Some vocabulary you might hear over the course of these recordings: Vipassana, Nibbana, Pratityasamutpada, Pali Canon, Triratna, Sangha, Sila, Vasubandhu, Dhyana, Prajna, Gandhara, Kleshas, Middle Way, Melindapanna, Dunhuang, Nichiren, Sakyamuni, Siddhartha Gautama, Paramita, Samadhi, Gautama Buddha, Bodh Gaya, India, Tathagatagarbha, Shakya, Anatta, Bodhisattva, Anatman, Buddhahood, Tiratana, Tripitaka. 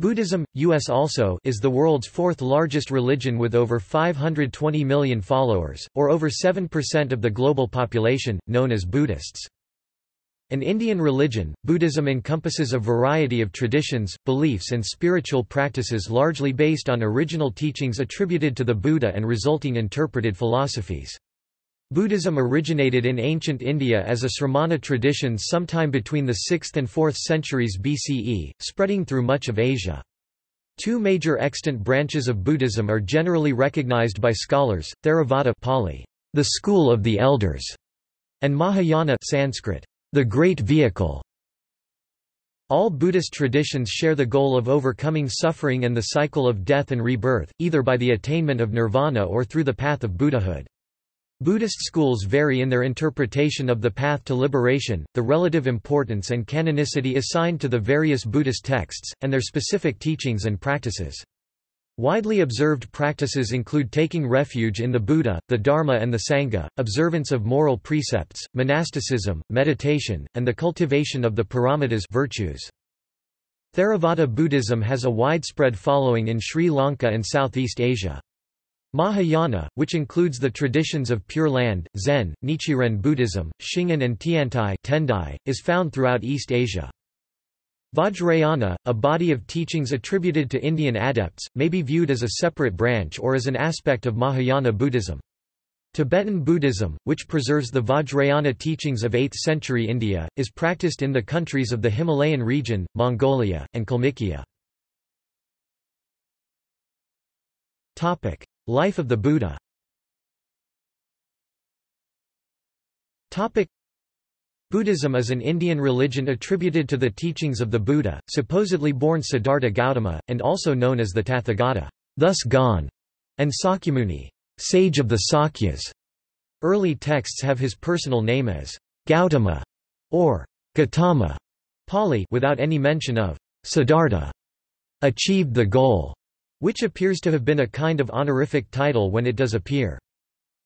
Buddhism, U.S. also, is the world's fourth largest religion with over 520 million followers, or over 7% of the global population, known as Buddhists. An Indian religion, Buddhism encompasses a variety of traditions, beliefs and spiritual practices largely based on original teachings attributed to the Buddha and resulting interpreted philosophies. Buddhism originated in ancient India as a Sramana tradition sometime between the 6th and 4th centuries BCE, spreading through much of Asia. Two major extant branches of Buddhism are generally recognized by scholars, Theravada Pali, the school of the elders, and Mahayana Sanskrit, the great vehicle. All Buddhist traditions share the goal of overcoming suffering and the cycle of death and rebirth, either by the attainment of nirvana or through the path of Buddhahood. Buddhist schools vary in their interpretation of the path to liberation, the relative importance and canonicity assigned to the various Buddhist texts, and their specific teachings and practices. Widely observed practices include taking refuge in the Buddha, the Dharma and the Sangha, observance of moral precepts, monasticism, meditation, and the cultivation of the paramitas virtues. Theravada Buddhism has a widespread following in Sri Lanka and Southeast Asia. Mahayana, which includes the traditions of Pure Land, Zen, Nichiren Buddhism, Shingon and Tiantai, is found throughout East Asia. Vajrayana, a body of teachings attributed to Indian adepts, may be viewed as a separate branch or as an aspect of Mahayana Buddhism. Tibetan Buddhism, which preserves the Vajrayana teachings of 8th century India, is practiced in the countries of the Himalayan region, Mongolia, and Kalmykia. Life of the Buddha. Buddhism is an Indian religion attributed to the teachings of the Buddha, supposedly born Siddhartha Gautama, and also known as the Tathagata, thus gone, and Sakyamuni, sage of the Sakyas. Early texts have his personal name as Gautama or Gautama, Pali, without any mention of Siddhartha, achieved the goal, which appears to have been a kind of honorific title when it does appear.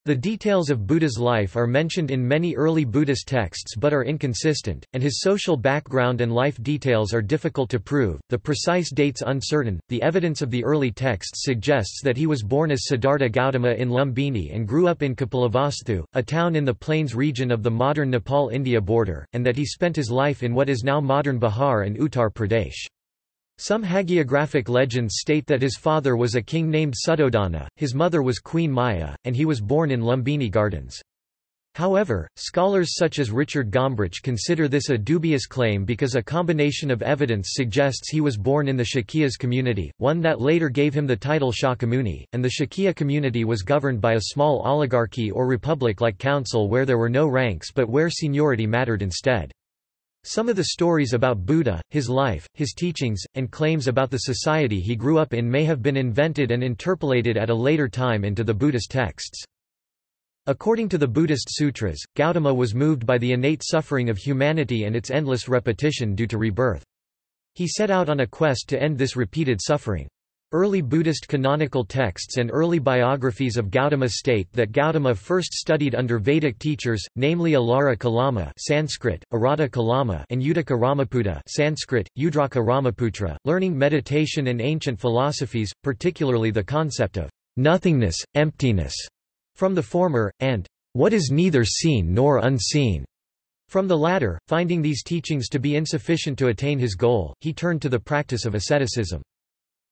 The details of Buddha's life are mentioned in many early Buddhist texts but are inconsistent, and his social background and life details are difficult to prove, the precise dates uncertain. The evidence of the early texts suggests that he was born as Siddhartha Gautama in Lumbini and grew up in Kapilavastu, a town in the plains region of the modern Nepal-India border, and that he spent his life in what is now modern Bihar and Uttar Pradesh. Some hagiographic legends state that his father was a king named Suddhodana, his mother was Queen Maya, and he was born in Lumbini Gardens. However, scholars such as Richard Gombrich consider this a dubious claim because a combination of evidence suggests he was born in the Shakya's community, one that later gave him the title Shakyamuni, and the Shakya community was governed by a small oligarchy or republic-like council where there were no ranks but where seniority mattered instead. Some of the stories about Buddha, his life, his teachings, and claims about the society he grew up in may have been invented and interpolated at a later time into the Buddhist texts. According to the Buddhist sutras, Gautama was moved by the innate suffering of humanity and its endless repetition due to rebirth. He set out on a quest to end this repeated suffering. Early Buddhist canonical texts and early biographies of Gautama state that Gautama first studied under Vedic teachers, namely Alara Kalama (Sanskrit, Alara Kalama) and Uddaka Ramaputta (Sanskrit, Uddaka Ramaputta), learning meditation and ancient philosophies, particularly the concept of nothingness, emptiness, from the former, and what is neither seen nor unseen, from the latter. Finding these teachings to be insufficient to attain his goal, he turned to the practice of asceticism.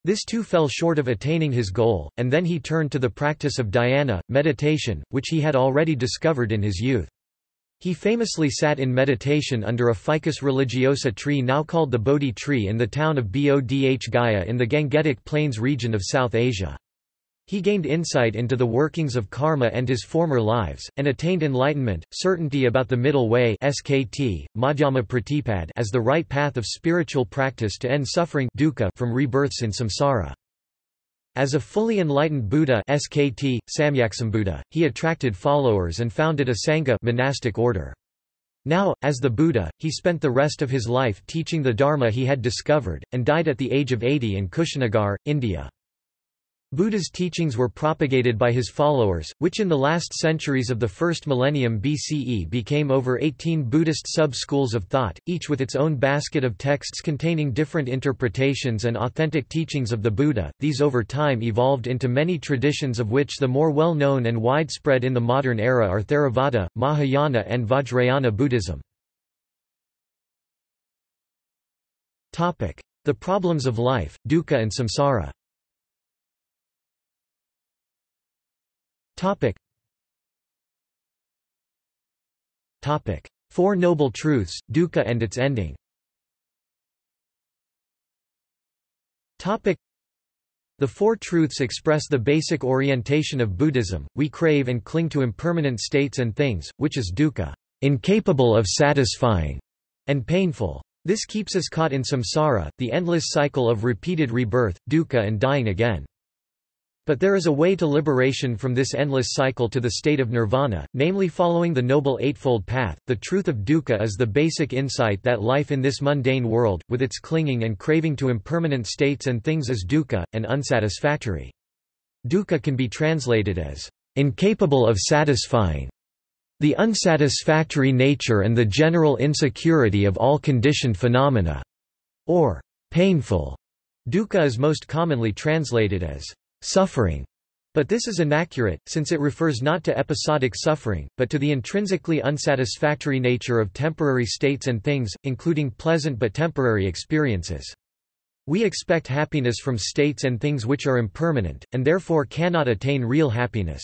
This too fell short of attaining his goal, and then he turned to the practice of dhyana, meditation, which he had already discovered in his youth. He famously sat in meditation under a Ficus religiosa tree now called the Bodhi tree in the town of Bodh Gaya in the Gangetic Plains region of South Asia. He gained insight into the workings of karma and his former lives, and attained enlightenment, certainty about the Middle Way (SKT), Madhyama Pratipad as the right path of spiritual practice to end suffering (dukkha) from rebirths in samsara. As a fully enlightened Buddha (SKT, Samyaksambuddha), he attracted followers and founded a sangha monastic order. Now, as the Buddha, he spent the rest of his life teaching the Dharma he had discovered, and died at the age of 80 in Kushinagar, India. Buddha's teachings were propagated by his followers, which in the last centuries of the first millennium BCE became over 18 Buddhist sub-schools of thought, each with its own basket of texts containing different interpretations and authentic teachings of the Buddha. These over time evolved into many traditions, of which the more well-known and widespread in the modern era are Theravada, Mahayana and Vajrayana Buddhism. The problems of life, dukkha and samsara. Four Noble Truths, Dukkha and its ending. The Four Truths express the basic orientation of Buddhism. We crave and cling to impermanent states and things, which is dukkha, incapable of satisfying, and painful. This keeps us caught in samsara, the endless cycle of repeated rebirth, dukkha and dying again. But there is a way to liberation from this endless cycle to the state of nirvana, namely following the Noble Eightfold Path. The truth of dukkha is the basic insight that life in this mundane world, with its clinging and craving to impermanent states and things, is dukkha, and unsatisfactory. Dukkha can be translated as incapable of satisfying. The unsatisfactory nature and the general insecurity of all conditioned phenomena, or painful. Dukkha is most commonly translated as suffering, but this is inaccurate, since it refers not to episodic suffering, but to the intrinsically unsatisfactory nature of temporary states and things, including pleasant but temporary experiences. We expect happiness from states and things which are impermanent, and therefore cannot attain real happiness.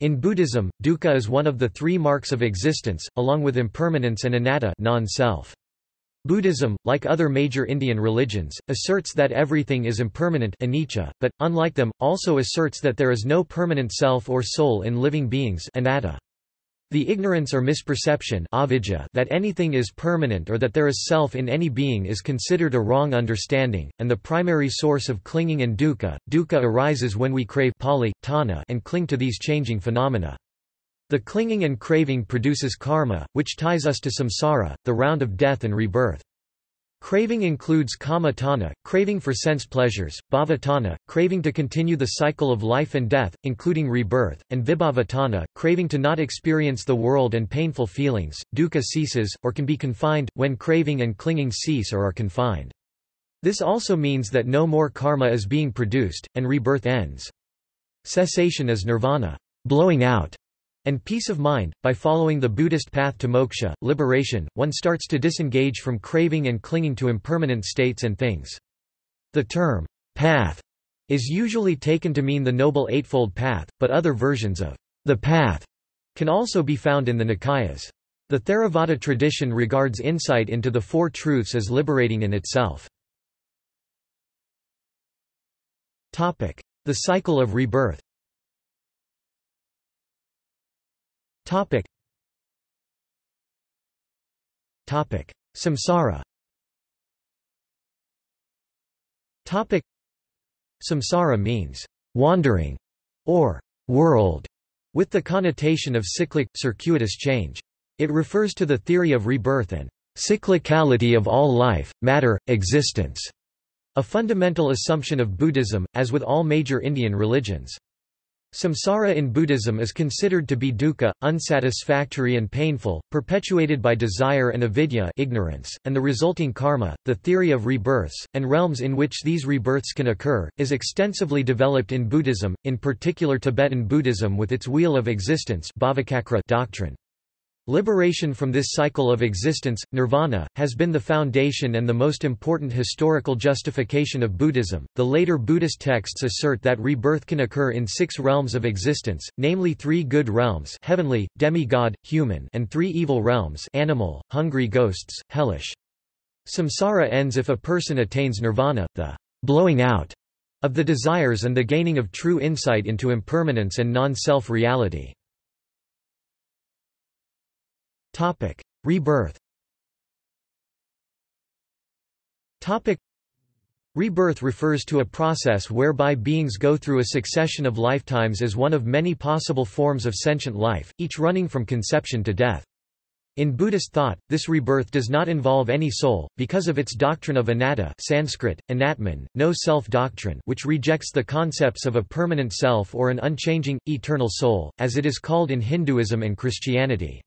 In Buddhism, dukkha is one of the three marks of existence, along with impermanence and anatta, non-self. Buddhism, like other major Indian religions, asserts that everything is impermanent, anicca, but, unlike them, also asserts that there is no permanent self or soul in living beings, anatta. The ignorance or misperception, avijja, that anything is permanent or that there is self in any being is considered a wrong understanding, and the primary source of clinging and dukkha. Dukkha arises when we crave Pali, tana, and cling to these changing phenomena. The clinging and craving produces karma, which ties us to samsara, the round of death and rebirth. Craving includes kama tana, craving for sense pleasures, bhava tana, craving to continue the cycle of life and death, including rebirth, and vibhava tana, craving to not experience the world and painful feelings. Dukkha ceases, or can be confined, when craving and clinging cease or are confined. This also means that no more karma is being produced, and rebirth ends. Cessation is nirvana, blowing out, and peace of mind. By following the Buddhist path to moksha, liberation, one starts to disengage from craving and clinging to impermanent states and things. The term, path, is usually taken to mean the Noble Eightfold Path, but other versions of the path can also be found in the Nikayas. The Theravada tradition regards insight into the Four Truths as liberating in itself. The cycle of rebirth. Samsara. Samsara means wandering or world, with the connotation of cyclic, circuitous change. It refers to the theory of rebirth and cyclicality of all life, matter, existence, a fundamental assumption of Buddhism, as with all major Indian religions. Samsara in Buddhism is considered to be dukkha, unsatisfactory and painful, perpetuated by desire and avidya, ignorance, and the resulting karma. The theory of rebirths, and realms in which these rebirths can occur, is extensively developed in Buddhism, in particular Tibetan Buddhism with its wheel of existence doctrine. Liberation from this cycle of existence, nirvana, has been the foundation and the most important historical justification of Buddhism. The later Buddhist texts assert that rebirth can occur in six realms of existence, namely three good realms, heavenly, demigod, human, and three evil realms, animal, hungry ghosts, hellish. Samsara ends if a person attains nirvana, the blowing out of the desires and the gaining of true insight into impermanence and non-self reality. Topic: Rebirth. Topic: Rebirth refers to a process whereby beings go through a succession of lifetimes as one of many possible forms of sentient life, each running from conception to death. In Buddhist thought, this rebirth does not involve any soul, because of its doctrine of anatta (Sanskrit: anatman, no-self doctrine), which rejects the concepts of a permanent self or an unchanging, eternal soul, as it is called in Hinduism and Christianity.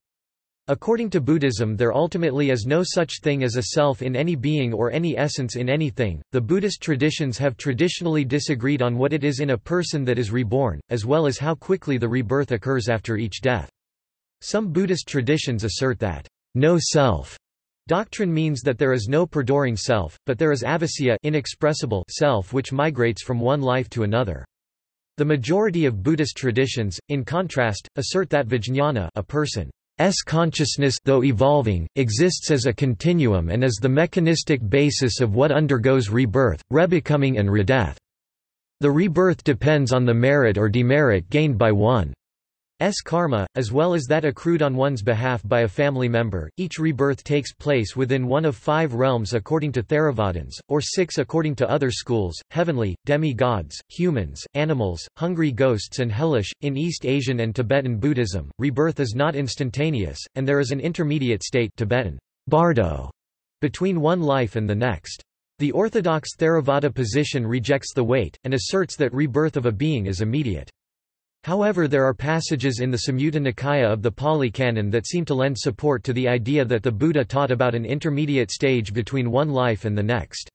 According to Buddhism, there ultimately is no such thing as a self in any being or any essence in anything. The Buddhist traditions have traditionally disagreed on what it is in a person that is reborn, as well as how quickly the rebirth occurs after each death. Some Buddhist traditions assert that no-self doctrine means that there is no perduring self, but there is avasya inexpressible self which migrates from one life to another. The majority of Buddhist traditions, in contrast, assert that vijñāna, a person's consciousness, though evolving, exists as a continuum and is the mechanistic basis of what undergoes rebirth, rebecoming and redeath. The rebirth depends on the merit or demerit gained by one's karma, as well as that accrued on one's behalf by a family member. Each rebirth takes place within one of five realms according to Theravadins, or six according to other schools: heavenly, demi-gods, humans, animals, hungry ghosts, and hellish. In East Asian and Tibetan Buddhism, rebirth is not instantaneous, and there is an intermediate state, Tibetan bardo, between one life and the next. The orthodox Theravada position rejects the wait, and asserts that rebirth of a being is immediate. However, there are passages in the Samyutta Nikaya of the Pali Canon that seem to lend support to the idea that the Buddha taught about an intermediate stage between one life and the next.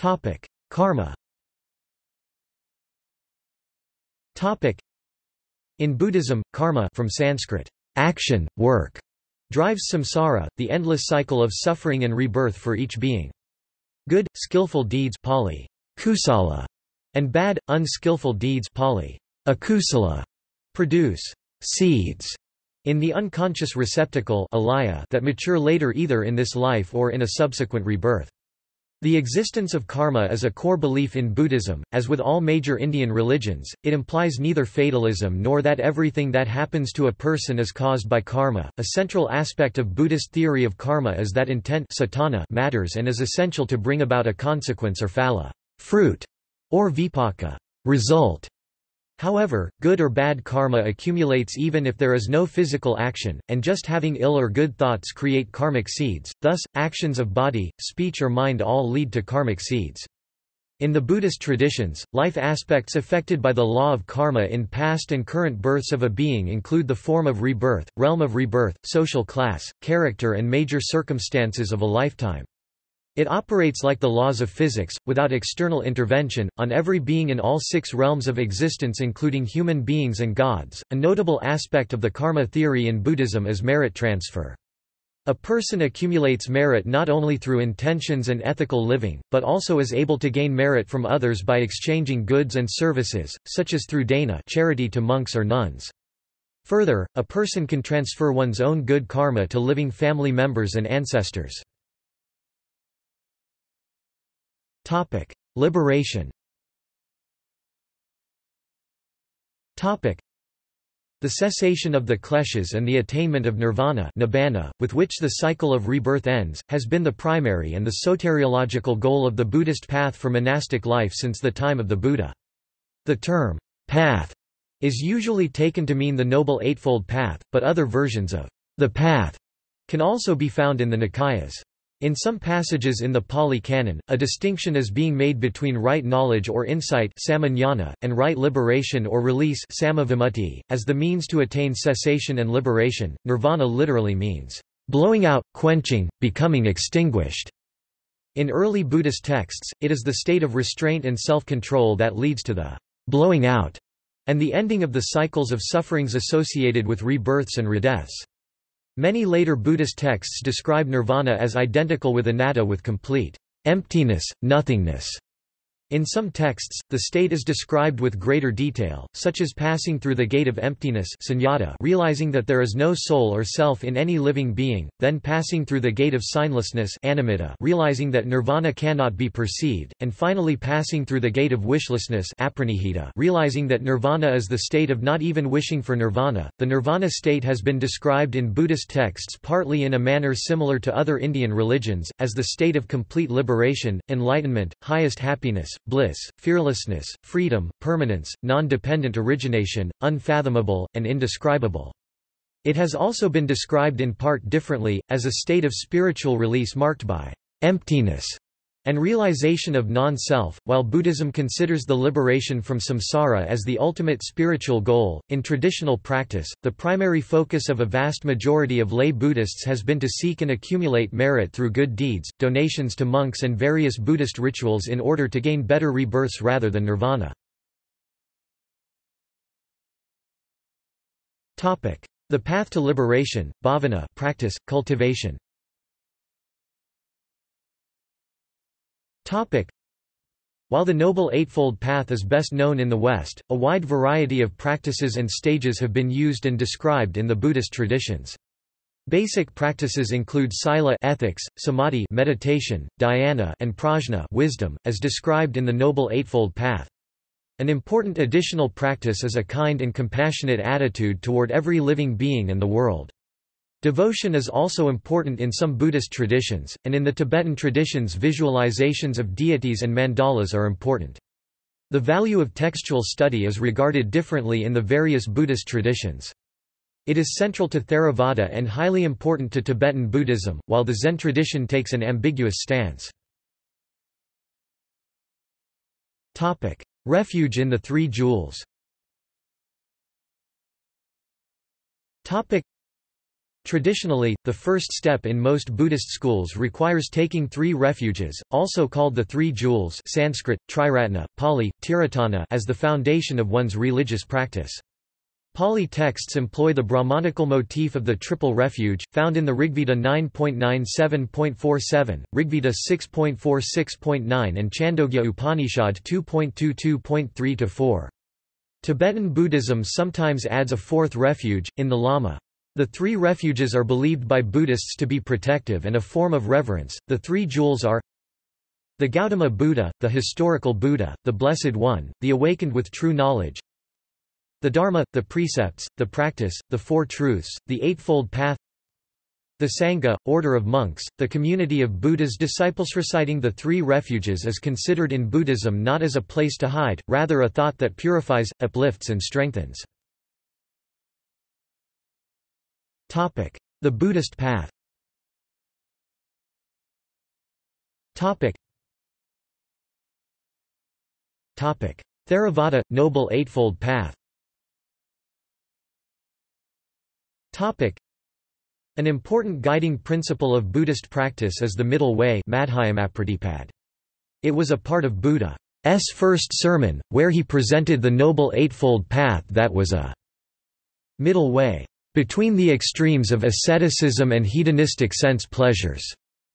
== Karma == In Buddhism, karma, from Sanskrit, action, work, drives samsara, the endless cycle of suffering and rebirth for each being. Good, skillful deeds, Pali, kusala, and bad, unskillful deeds, Pali, akusala, produce seeds in the unconscious receptacle alaya that mature later either in this life or in a subsequent rebirth. The existence of karma is a core belief in Buddhism. As with all major Indian religions, it implies neither fatalism nor that everything that happens to a person is caused by karma. A central aspect of Buddhist theory of karma is that intent satana matters and is essential to bring about a consequence or phala, fruit, or vipaka, result. However, good or bad karma accumulates even if there is no physical action, and just having ill or good thoughts create karmic seeds. Thus, actions of body, speech or mind all lead to karmic seeds. In the Buddhist traditions, life aspects affected by the law of karma in past and current births of a being include the form of rebirth, realm of rebirth, social class, character and major circumstances of a lifetime. It operates like the laws of physics, without external intervention, on every being in all six realms of existence, including human beings and gods. A notable aspect of the karma theory in Buddhism is merit transfer. A person accumulates merit not only through intentions and ethical living, but also is able to gain merit from others by exchanging goods and services, such as through dana, charity to monks or nuns. Further, a person can transfer one's own good karma to living family members and ancestors. Liberation. The cessation of the kleshas and the attainment of nirvana, nibbana, with which the cycle of rebirth ends, has been the primary and the soteriological goal of the Buddhist path for monastic life since the time of the Buddha. The term, path, is usually taken to mean the Noble Eightfold Path, but other versions of the path can also be found in the Nikayas. In some passages in the Pali Canon, a distinction is being made between right knowledge or insight and right liberation or release as the means to attain cessation and liberation. Nirvana literally means, blowing out, quenching, becoming extinguished. In early Buddhist texts, it is the state of restraint and self-control that leads to the blowing out and the ending of the cycles of sufferings associated with rebirths and redeaths. Many later Buddhist texts describe nirvana as identical with anatta, with complete emptiness, nothingness. In some texts, the state is described with greater detail, such as passing through the gate of emptiness, sunyata, realizing that there is no soul or self in any living being, then passing through the gate of signlessness, animitta, realizing that nirvana cannot be perceived, and finally passing through the gate of wishlessness, apranihita, realizing that nirvana is the state of not even wishing for nirvana. The nirvana state has been described in Buddhist texts partly in a manner similar to other Indian religions, as the state of complete liberation, enlightenment, highest happiness, bliss, fearlessness, freedom, permanence, non-dependent origination, unfathomable, and indescribable. It has also been described in part differently, as a state of spiritual release marked by emptiness and realization of non-self. While Buddhism considers the liberation from samsara as the ultimate spiritual goal, in traditional practice, the primary focus of a vast majority of lay Buddhists has been to seek and accumulate merit through good deeds, donations to monks and various Buddhist rituals in order to gain better rebirths rather than nirvana. The path to liberation, bhavana, practice, cultivation. While the Noble Eightfold Path is best known in the West, a wide variety of practices and stages have been used and described in the Buddhist traditions. Basic practices include sila ethics, samadhi meditation, dhyana and prajna wisdom, as described in the Noble Eightfold Path. An important additional practice is a kind and compassionate attitude toward every living being in the world. Devotion is also important in some Buddhist traditions, and in the Tibetan traditions visualizations of deities and mandalas are important. The value of textual study is regarded differently in the various Buddhist traditions. It is central to Theravada and highly important to Tibetan Buddhism, while the Zen tradition takes an ambiguous stance. Topic: Refuge in the Three Jewels. Topic: Traditionally, the first step in most Buddhist schools requires taking three refuges, also called the Three Jewels (Sanskrit, Triratna, Pali, Tiratana) as the foundation of one's religious practice. Pali texts employ the Brahmanical motif of the triple refuge, found in the Rigveda 9.97.47, Rigveda 6.46.9 and Chandogya Upanishad 2.22.3-4. Tibetan Buddhism sometimes adds a fourth refuge, in the Lama. The three refuges are believed by Buddhists to be protective and a form of reverence. The three jewels are the Gautama Buddha, the historical Buddha, the Blessed One, the awakened with true knowledge, the Dharma, the precepts, the practice, the Four Truths, the Eightfold Path, the Sangha, order of monks, the community of Buddha's disciples. Reciting the three refuges is considered in Buddhism not as a place to hide, rather a thought that purifies, uplifts and strengthens. Topic: The Buddhist path. Topic: Theravada Noble Eightfold Path. Topic: An important guiding principle of Buddhist practice is the Middle Way. It was a part of Buddha's first sermon, where he presented the Noble Eightfold Path that was a middle way between the extremes of asceticism and hedonistic sense pleasures.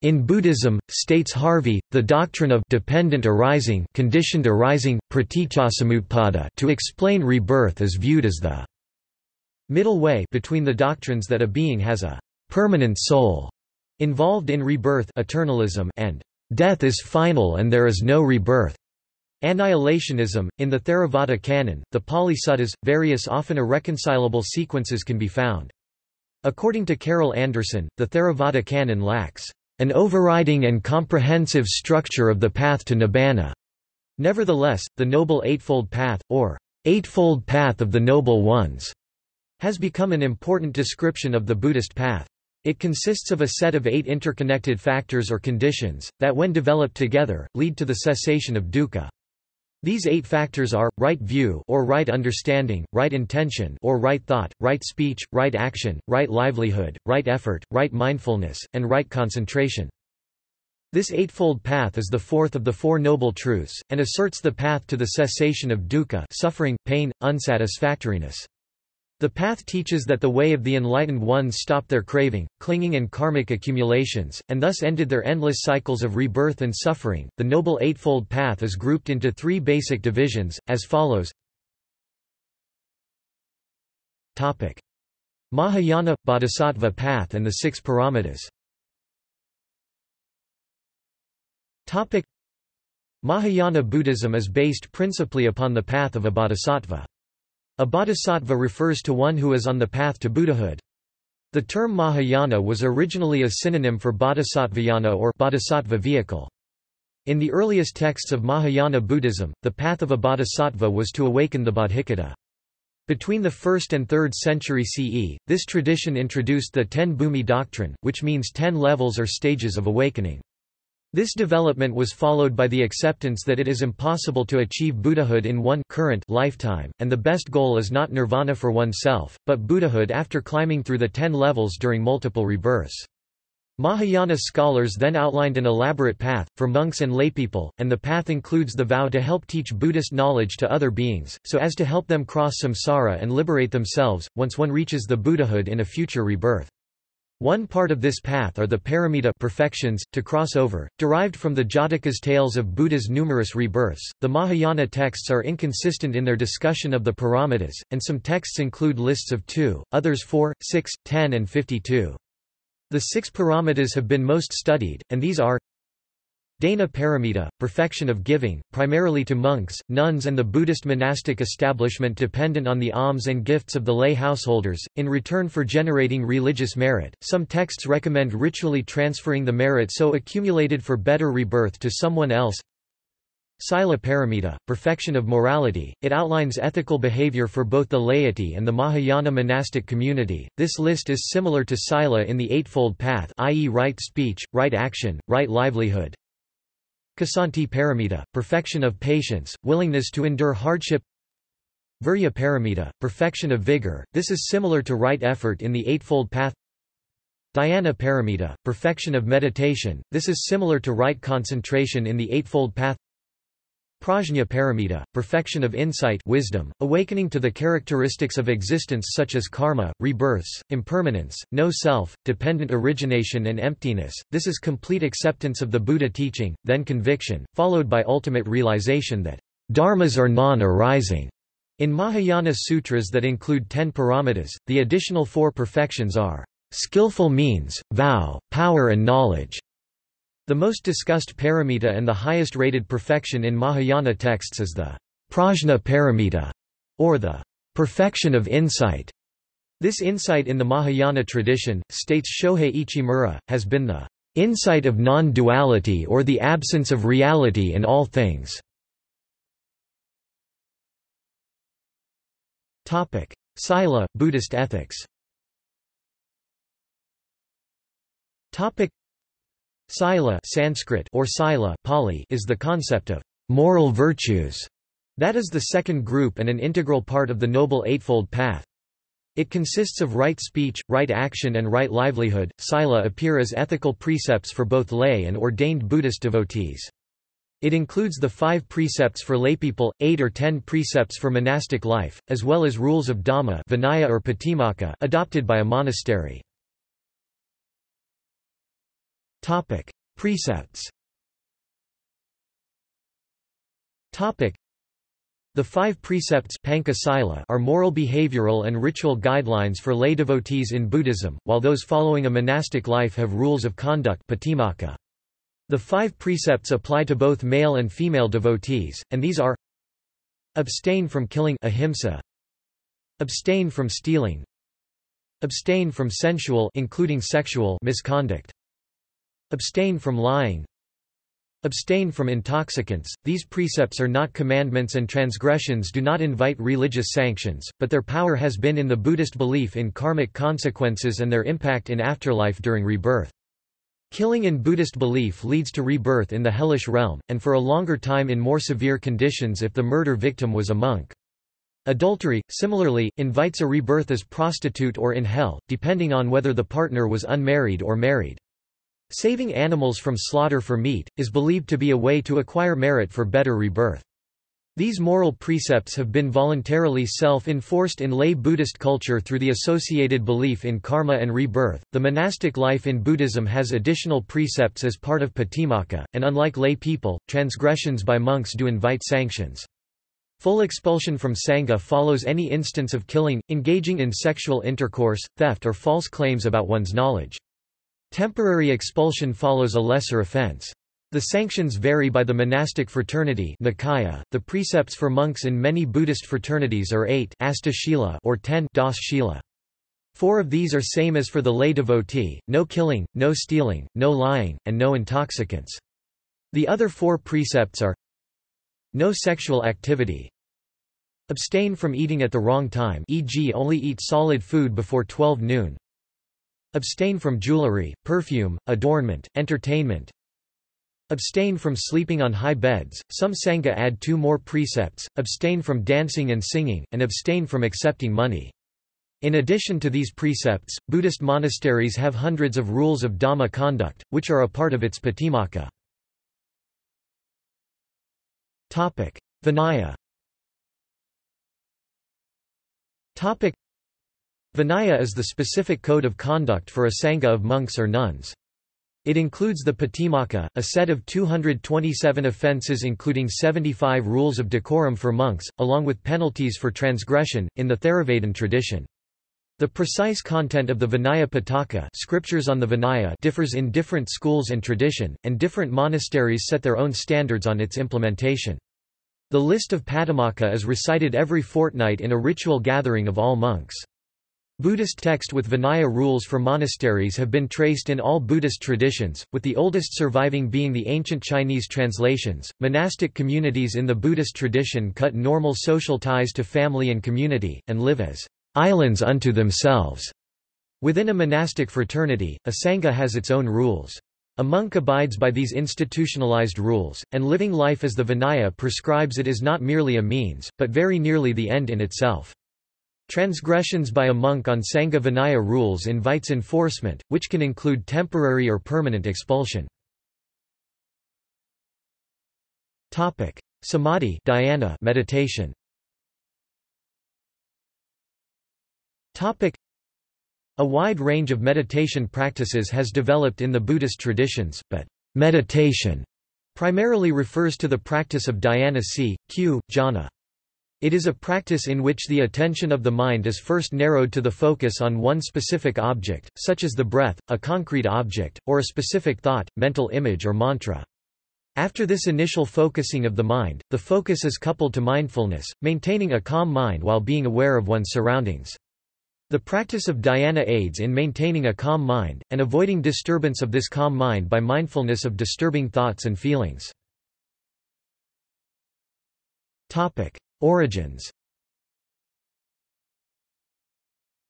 In Buddhism, states Harvey, the doctrine of dependent arising, conditioned arising, praticcasamutpada to explain rebirth is viewed as the middle way between the doctrines that a being has a permanent soul involved in rebirth eternalism and death is final and there is no rebirth. Annihilationism. In the Theravada canon, the Pali suttas, various often irreconcilable sequences can be found. According to Carol Anderson, the Theravada canon lacks an overriding and comprehensive structure of the path to Nibbana. Nevertheless, the Noble Eightfold Path, or Eightfold Path of the Noble Ones, has become an important description of the Buddhist path. It consists of a set of 8 interconnected factors or conditions, that when developed together, lead to the cessation of dukkha. These 8 factors are, right view or right understanding, right intention or right thought, right speech, right action, right livelihood, right effort, right mindfulness, and right concentration. This Eightfold Path is the fourth of the Four Noble Truths, and asserts the path to the cessation of dukkha, suffering, pain, unsatisfactoriness. The path teaches that the way of the enlightened ones stopped their craving, clinging and karmic accumulations, and thus ended their endless cycles of rebirth and suffering. The Noble Eightfold Path is grouped into 3 basic divisions, as follows. Topic: Mahayana, Bodhisattva Path and the 6 Paramitas. Topic: Mahayana Buddhism is based principally upon the path of a bodhisattva. A bodhisattva refers to one who is on the path to Buddhahood. The term Mahayana was originally a synonym for bodhisattvayana or bodhisattva vehicle. In the earliest texts of Mahayana Buddhism, the path of a bodhisattva was to awaken the bodhicitta. Between the 1st and 3rd century CE, this tradition introduced the Ten Bhumi doctrine, which means 10 levels or stages of awakening. This development was followed by the acceptance that it is impossible to achieve Buddhahood in one current lifetime, and the best goal is not nirvana for oneself, but Buddhahood after climbing through the 10 levels during multiple rebirths. Mahayana scholars then outlined an elaborate path, for monks and laypeople, and the path includes the vow to help teach Buddhist knowledge to other beings, so as to help them cross samsara and liberate themselves, once one reaches the Buddhahood in a future rebirth. One part of this path are the paramita perfections, to cross over, derived from the Jataka's tales of Buddha's numerous rebirths. The Mahayana texts are inconsistent in their discussion of the paramitas, and some texts include lists of 2, others 4, 6, 10 and 52. The 6 paramitas have been most studied, and these are Dana Paramita, perfection of giving, primarily to monks, nuns and the Buddhist monastic establishment dependent on the alms and gifts of the lay householders, in return for generating religious merit. Some texts recommend ritually transferring the merit so accumulated for better rebirth to someone else. Sila Paramita, perfection of morality, it outlines ethical behavior for both the laity and the Mahayana monastic community. This list is similar to Sila in the Eightfold Path, i.e. right speech, right action, right livelihood. Kasanti Paramita, perfection of patience, willingness to endure hardship. Virya Paramita, perfection of vigor, this is similar to right effort in the Eightfold Path. Dhyana Paramita, perfection of meditation, this is similar to right concentration in the Eightfold Path. Prajna Paramita, perfection of insight, wisdom, awakening to the characteristics of existence such as karma, rebirths, impermanence, no self, dependent origination and emptiness. This is complete acceptance of the Buddha teaching, then conviction, followed by ultimate realization that dharmas are non-arising. In Mahayana sutras that include 10 paramitas, the additional 4 perfections are skillful means, vow, power and knowledge. The most discussed paramita and the highest rated perfection in Mahayana texts is the prajna paramita, or the perfection of insight. This insight in the Mahayana tradition, states Shohei Ichimura, has been the insight of non-duality or the absence of reality in all things. Sila, Buddhist ethics. Sila Sanskrit or Sila Pali is the concept of moral virtues. That is the second group and an integral part of the Noble Eightfold Path. It consists of right speech, right action and right livelihood. Sila appear as ethical precepts for both lay and ordained Buddhist devotees. It includes the 5 precepts for laypeople, 8 or 10 precepts for monastic life, as well as rules of Dhamma Vinaya or Patimaka adopted by a monastery. Topic: Precepts. Topic: The 5 precepts Pankasila are moral, behavioral, and ritual guidelines for lay devotees in Buddhism, while those following a monastic life have rules of conduct Patimaka. The 5 precepts apply to both male and female devotees, and these are: abstain from killing ahimsa, abstain from stealing, abstain from sensual, including sexual, misconduct, abstain from lying, abstain from intoxicants. These precepts are not commandments and transgressions do not invite religious sanctions, but their power has been in the Buddhist belief in karmic consequences and their impact in afterlife during rebirth. Killing in Buddhist belief leads to rebirth in the hellish realm, and for a longer time in more severe conditions if the murder victim was a monk. Adultery, similarly, invites a rebirth as prostitute or in hell, depending on whether the partner was unmarried or married. Saving animals from slaughter for meat is believed to be a way to acquire merit for better rebirth. These moral precepts have been voluntarily self-enforced in lay Buddhist culture through the associated belief in karma and rebirth. The monastic life in Buddhism has additional precepts as part of Patimaka, and unlike lay people, transgressions by monks do invite sanctions. Full expulsion from Sangha follows any instance of killing, engaging in sexual intercourse, theft or false claims about one's knowledge. Temporary expulsion follows a lesser offense. The sanctions vary by the monastic fraternity Nikaya. The precepts for monks in many Buddhist fraternities are 8 or 10. 4 of these are same as for the lay devotee: no killing, no stealing, no lying, and no intoxicants. The other four precepts are: no sexual activity, abstain from eating at the wrong time, e.g. only eat solid food before 12 noon, abstain from jewelry, perfume, adornment, entertainment, abstain from sleeping on high beds. Some Sangha add two more precepts: abstain from dancing and singing, and abstain from accepting money. In addition to these precepts, Buddhist monasteries have hundreds of rules of Dhamma conduct, which are a part of its Patimaka. Vinaya. Vinaya is the specific code of conduct for a Sangha of monks or nuns. It includes the Patimaka, a set of 227 offences including 75 rules of decorum for monks, along with penalties for transgression, in the Theravadan tradition. The precise content of the Vinaya Pitaka, scriptures on the Vinaya, differs in different schools and tradition, and different monasteries set their own standards on its implementation. The list of Patimaka is recited every fortnight in a ritual gathering of all monks. Buddhist texts with Vinaya rules for monasteries have been traced in all Buddhist traditions, with the oldest surviving being the ancient Chinese translations. Monastic communities in the Buddhist tradition cut normal social ties to family and community, and live as islands unto themselves. Within a monastic fraternity, a Sangha has its own rules. A monk abides by these institutionalized rules, and living life as the Vinaya prescribes it is not merely a means, but very nearly the end in itself. Transgressions by a monk on Sangha Vinaya rules invites enforcement, which can include temporary or permanent expulsion. Samadhi (dhyana) meditation. A wide range of meditation practices has developed in the Buddhist traditions, but meditation primarily refers to the practice of dhyana (q) jhana. It is a practice in which the attention of the mind is first narrowed to the focus on one specific object, such as the breath, a concrete object, or a specific thought, mental image or mantra. After this initial focusing of the mind, the focus is coupled to mindfulness, maintaining a calm mind while being aware of one's surroundings. The practice of dhyana aids in maintaining a calm mind, and avoiding disturbance of this calm mind by mindfulness of disturbing thoughts and feelings. Origins.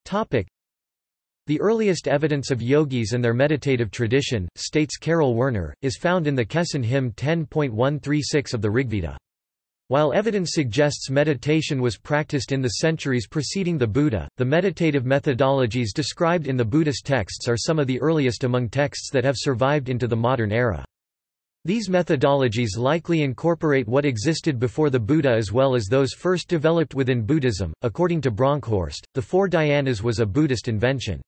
The earliest evidence of yogis and their meditative tradition, states Carol Werner, is found in the Kesson hymn 10.136 of the Rigveda. While evidence suggests meditation was practiced in the centuries preceding the Buddha, the meditative methodologies described in the Buddhist texts are some of the earliest among texts that have survived into the modern era. These methodologies likely incorporate what existed before the Buddha as well as those first developed within Buddhism. According to Bronkhorst, the four dhyanas was a Buddhist invention.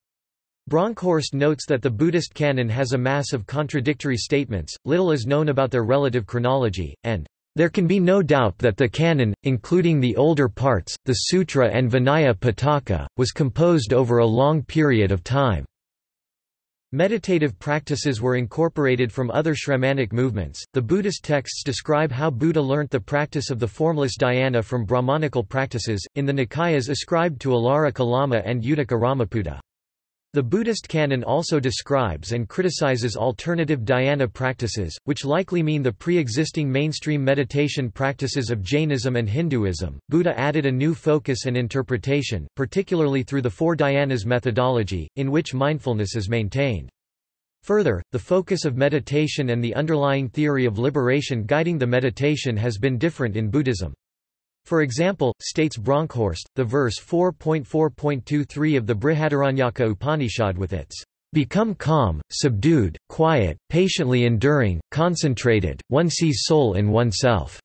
Bronkhorst notes that the Buddhist canon has a mass of contradictory statements, little is known about their relative chronology, and there can be no doubt that the canon, including the older parts, the Sutra and Vinaya Pitaka, was composed over a long period of time. Meditative practices were incorporated from other Shramanic movements. The Buddhist texts describe how Buddha learnt the practice of the formless dhyana from Brahmanical practices, in the Nikayas ascribed to Alara Kalama and Uddaka Ramaputta. The Buddhist canon also describes and criticizes alternative dhyana practices, which likely mean the pre-existing mainstream meditation practices of Jainism and Hinduism. Buddha added a new focus and interpretation, particularly through the four dhyanas methodology, in which mindfulness is maintained. Further, the focus of meditation and the underlying theory of liberation guiding the meditation has been different in Buddhism. For example, states Bronkhorst, the verse 4.4.23 of the Brihadaranyaka Upanishad with its "become calm, subdued, quiet, patiently enduring, concentrated, one sees soul in oneself,"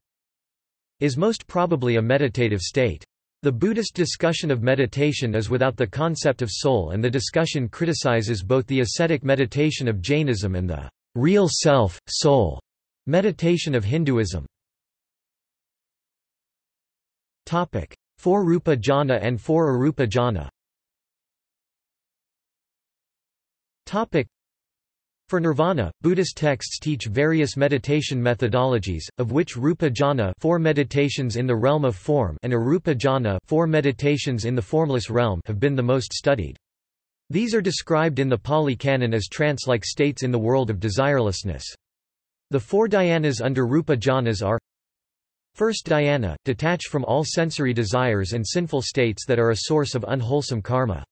is most probably a meditative state. The Buddhist discussion of meditation is without the concept of soul, and the discussion criticizes both the ascetic meditation of Jainism and the real self, soul meditation of Hinduism. Four Rupa Jhana and Four Arupa Jhana. For Nirvana, Buddhist texts teach various meditation methodologies, of which Rupa Jhana, four meditations in the realm of form, and Arupa Jhana, four meditations in the formless realm, have been the most studied. These are described in the Pali Canon as trance-like states in the world of desirelessness. The four dhyanas under rupa jhanas are: first dhyana, detach from all sensory desires and sinful states that are a source of unwholesome karma.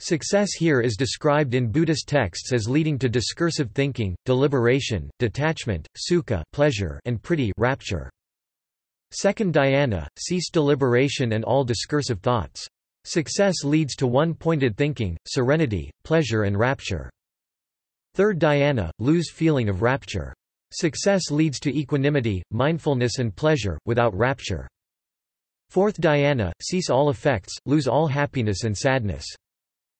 Success here is described in Buddhist texts as leading to discursive thinking, deliberation, detachment, sukha pleasure, and priti rapture. Second dhyana, cease deliberation and all discursive thoughts. Success leads to one-pointed thinking, serenity, pleasure and rapture. Third dhyana, lose feeling of rapture. Success leads to equanimity, mindfulness and pleasure, without rapture. Fourth dhyana, cease all effects, lose all happiness and sadness.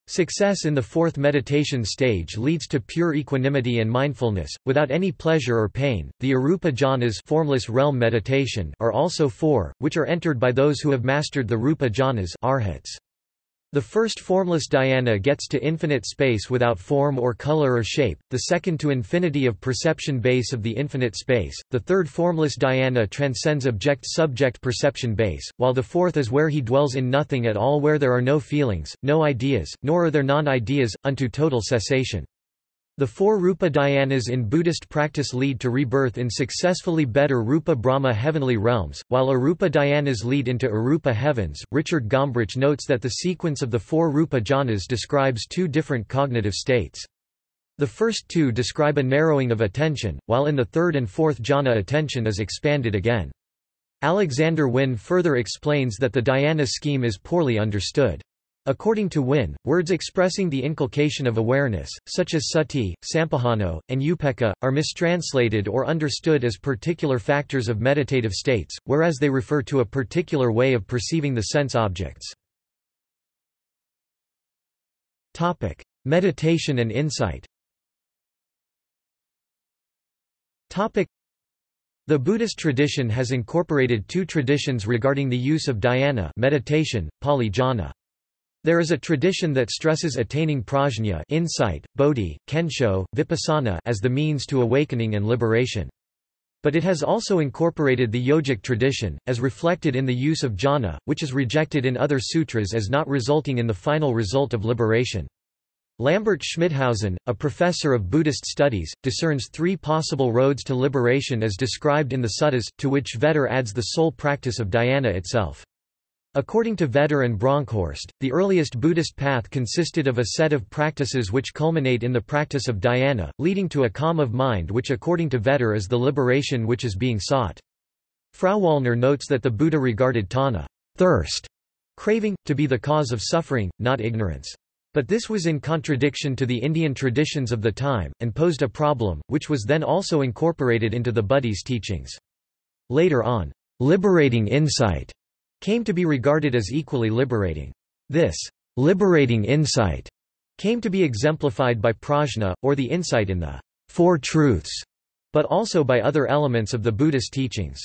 Success in the fourth meditation stage leads to pure equanimity and mindfulness, without any pleasure or pain. The arupa jhanas formless realm meditation are also four, which are entered by those who have mastered the rupa jhanas arhats. The first formless dhyana gets to infinite space without form or color or shape, the second to infinity of perception base of the infinite space, the third formless dhyana transcends object-subject perception base, while the fourth is where he dwells in nothing at all where there are no feelings, no ideas, nor are there non-ideas, unto total cessation. The four rupa dhyanas in Buddhist practice lead to rebirth in successfully better rupa Brahma heavenly realms, while arupa dhyanas lead into arupa heavens. Richard Gombrich notes that the sequence of the four rupa jhanas describes two different cognitive states. The first two describe a narrowing of attention, while in the third and fourth jhana attention is expanded again. Alexander Wynne further explains that the dhyana scheme is poorly understood. According to Wynne, words expressing the inculcation of awareness, such as sati, sampahano, and upekka, are mistranslated or understood as particular factors of meditative states, whereas they refer to a particular way of perceiving the sense objects. Topic: Meditation and insight. Topic: The Buddhist tradition has incorporated two traditions regarding the use of dhyana meditation, Pali jhana. There is a tradition that stresses attaining prajna insight, bodhi, kensho, vipassana as the means to awakening and liberation. But it has also incorporated the yogic tradition, as reflected in the use of jhana, which is rejected in other sutras as not resulting in the final result of liberation. Lambert Schmidhausen, a professor of Buddhist studies, discerns three possible roads to liberation as described in the suttas, to which Vedder adds the sole practice of dhyana itself. According to Vedder and Bronkhorst, the earliest Buddhist path consisted of a set of practices which culminate in the practice of dhyana, leading to a calm of mind which according to Vedder is the liberation which is being sought. Frauwallner notes that the Buddha regarded tana, thirst, craving, to be the cause of suffering, not ignorance. But this was in contradiction to the Indian traditions of the time, and posed a problem, which was then also incorporated into the Buddha's teachings. Later on, liberating insight came to be regarded as equally liberating. This liberating insight came to be exemplified by prajna, or the insight in the Four Truths, but also by other elements of the Buddhist teachings.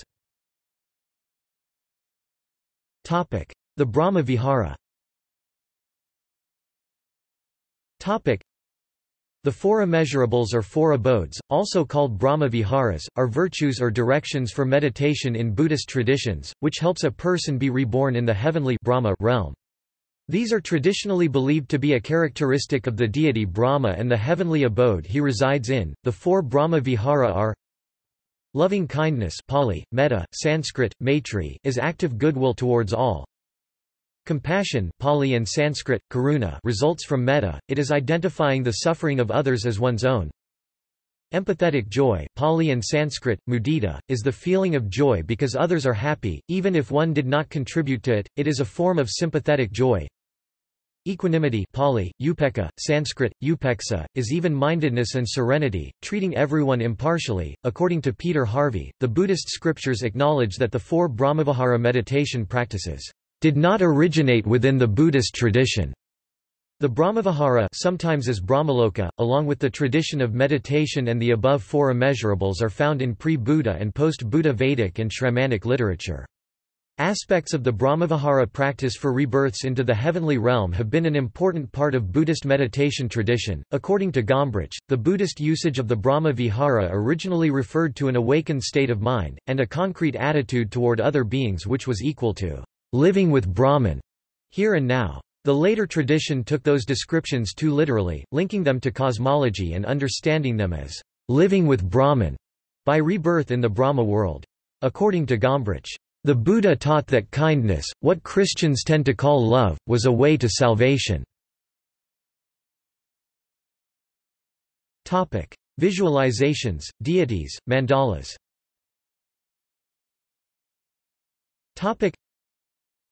The Brahma Vihara. The four immeasurables or four abodes, also called Brahma Viharas, are virtues or directions for meditation in Buddhist traditions, which helps a person be reborn in the heavenly Brahma realm. These are traditionally believed to be a characteristic of the deity Brahma and the heavenly abode he resides in. The four Brahma Vihara are: loving kindness, Pali, metta, Sanskrit, maitri, is active goodwill towards all. Compassion, Pali and Sanskrit, karuna, results from metta, it is identifying the suffering of others as one's own. Empathetic joy, Pali and Sanskrit, mudita, is the feeling of joy because others are happy, even if one did not contribute to it, it is a form of sympathetic joy. Equanimity, Pali, upekka, Sanskrit, upeksa, is even-mindedness and serenity, treating everyone impartially. According to Peter Harvey, the Buddhist scriptures acknowledge that the four Brahmavihara meditation practices did not originate within the Buddhist tradition. The Brahmavihara, sometimes as Brahmaloka, along with the tradition of meditation and the above four immeasurables, are found in pre-Buddha and post-Buddha Vedic and Shramanic literature. Aspects of the Brahmavihara practice for rebirths into the heavenly realm have been an important part of Buddhist meditation tradition. According to Gombrich, the Buddhist usage of the Brahma Vihara originally referred to an awakened state of mind, and a concrete attitude toward other beings which was equal to living with Brahman, here and now. The later tradition took those descriptions too literally, linking them to cosmology and understanding them as living with Brahman, by rebirth in the Brahma world. According to Gombrich, the Buddha taught that kindness, what Christians tend to call love, was a way to salvation. Visualizations, deities, mandalas.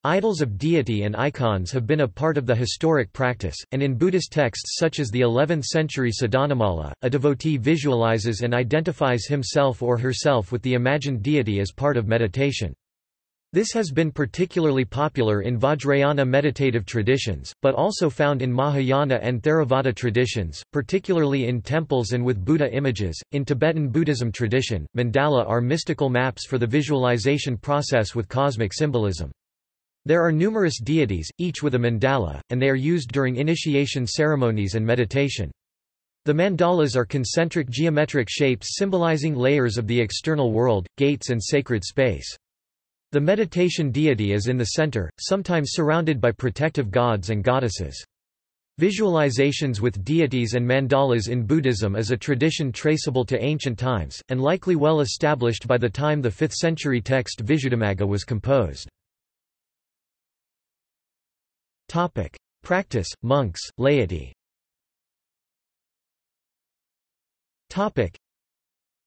Idols of deity and icons have been a part of the historic practice, and in Buddhist texts such as the 11th century Sadhanamala, a devotee visualizes and identifies himself or herself with the imagined deity as part of meditation. This has been particularly popular in Vajrayana meditative traditions, but also found in Mahayana and Theravada traditions, particularly in temples and with Buddha images. In Tibetan Buddhism tradition, mandala are mystical maps for the visualization process with cosmic symbolism. There are numerous deities, each with a mandala, and they are used during initiation ceremonies and meditation. The mandalas are concentric geometric shapes symbolizing layers of the external world, gates and sacred space. The meditation deity is in the center, sometimes surrounded by protective gods and goddesses. Visualizations with deities and mandalas in Buddhism is a tradition traceable to ancient times, and likely well established by the time the 5th century text Visuddhimagga was composed. Practice, monks, laity.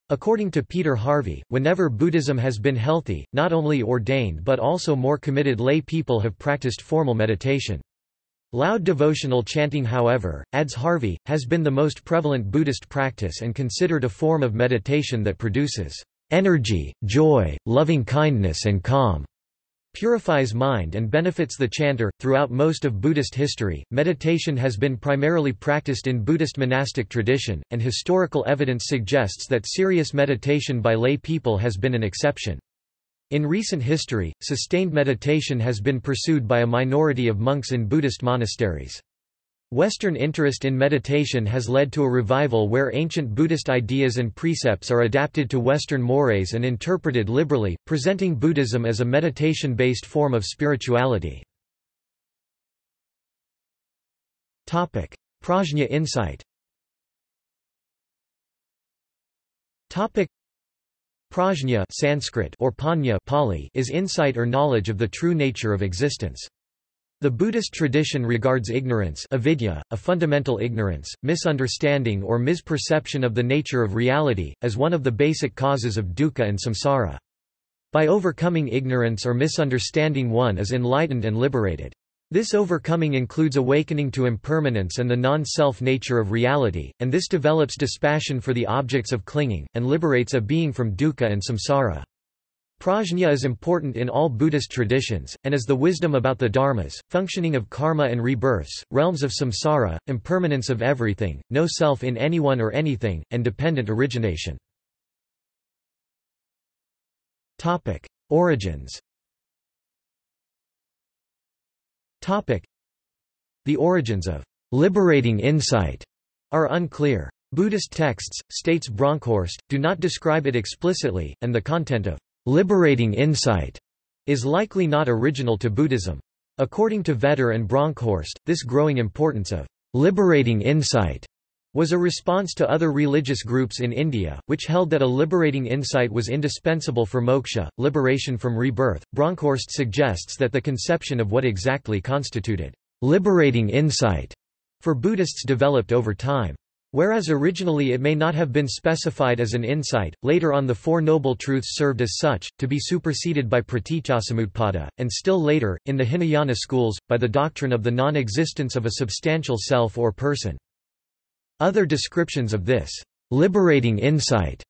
According to Peter Harvey, whenever Buddhism has been healthy, not only ordained but also more committed lay people have practiced formal meditation. Loud devotional chanting, however, adds Harvey, has been the most prevalent Buddhist practice and considered a form of meditation that produces energy, joy, loving-kindness and calm, purifies mind and benefits the chanter. Throughout most of Buddhist history, meditation has been primarily practiced in Buddhist monastic tradition, and historical evidence suggests that serious meditation by lay people has been an exception. In recent history, sustained meditation has been pursued by a minority of monks in Buddhist monasteries. Western interest in meditation has led to a revival where ancient Buddhist ideas and precepts are adapted to Western mores and interpreted liberally, presenting Buddhism as a meditation-based form of spirituality. Prajna insight. Prajna, Sanskrit, or Panya, Pali, is insight or knowledge of the true nature of existence. The Buddhist tradition regards ignorance, avidya, a fundamental ignorance, misunderstanding or misperception of the nature of reality, as one of the basic causes of dukkha and samsara. By overcoming ignorance or misunderstanding, one is enlightened and liberated. This overcoming includes awakening to impermanence and the non-self nature of reality, and this develops dispassion for the objects of clinging, and liberates a being from dukkha and samsara. Prajna is important in all Buddhist traditions, and is the wisdom about the dharmas, functioning of karma and rebirths, realms of samsara, impermanence of everything, no self in anyone or anything, and dependent origination. Origins. The origins of liberating insight are unclear. Buddhist texts, states Bronkhorst, do not describe it explicitly, and the content of liberating insight is likely not original to Buddhism. According to Vetter and Bronkhorst, this growing importance of liberating insight was a response to other religious groups in India, which held that a liberating insight was indispensable for moksha, liberation from rebirth. Bronkhorst suggests that the conception of what exactly constituted liberating insight for Buddhists developed over time. Whereas originally it may not have been specified as an insight, later on the Four Noble Truths served as such, to be superseded by Praticcasamutpada, and still later, in the Hinayana schools, by the doctrine of the non-existence of a substantial self or person. Other descriptions of this liberating insight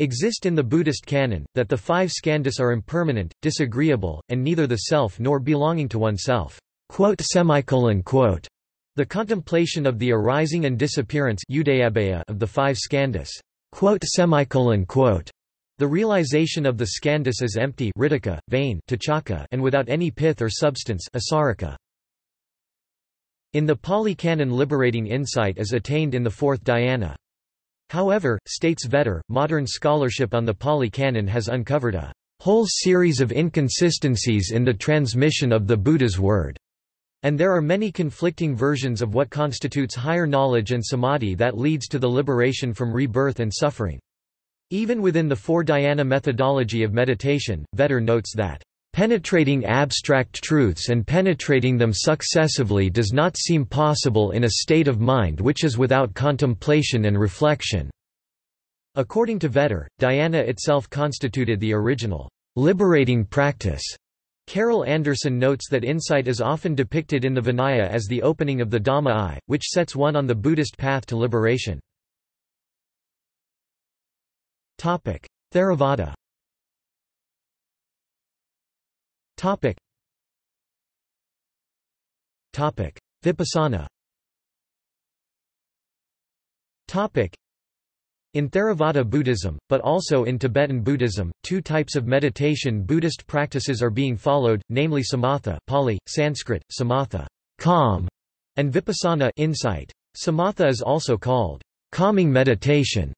exist in the Buddhist canon, that the five skandhas are impermanent, disagreeable, and neither the self nor belonging to oneself. The contemplation of the arising and disappearance of the five skandhas. The realization of the skandhas as empty, vain, and without any pith or substance. In the Pali Canon, liberating insight is attained in the fourth dhyana. However, states Vetter, modern scholarship on the Pali Canon has uncovered a whole series of inconsistencies in the transmission of the Buddha's word. And there are many conflicting versions of what constitutes higher knowledge and samadhi that leads to the liberation from rebirth and suffering. Even within the four dhyana methodology of meditation, Vedder notes that, "...penetrating abstract truths and penetrating them successively does not seem possible in a state of mind which is without contemplation and reflection." According to Vedder, dhyana itself constituted the original, "...liberating practice." Carol Anderson notes that insight is often depicted in the Vinaya as the opening of the Dhamma eye, which sets one on the Buddhist path to liberation. Topic: Theravada. Topic. Topic: Vipassana. Topic. In Theravada Buddhism, but also in Tibetan Buddhism, two types of meditation Buddhist practices are being followed, namely samatha (Pali, Sanskrit: samatha, calm) and vipassana (insight). Samatha is also called calming meditation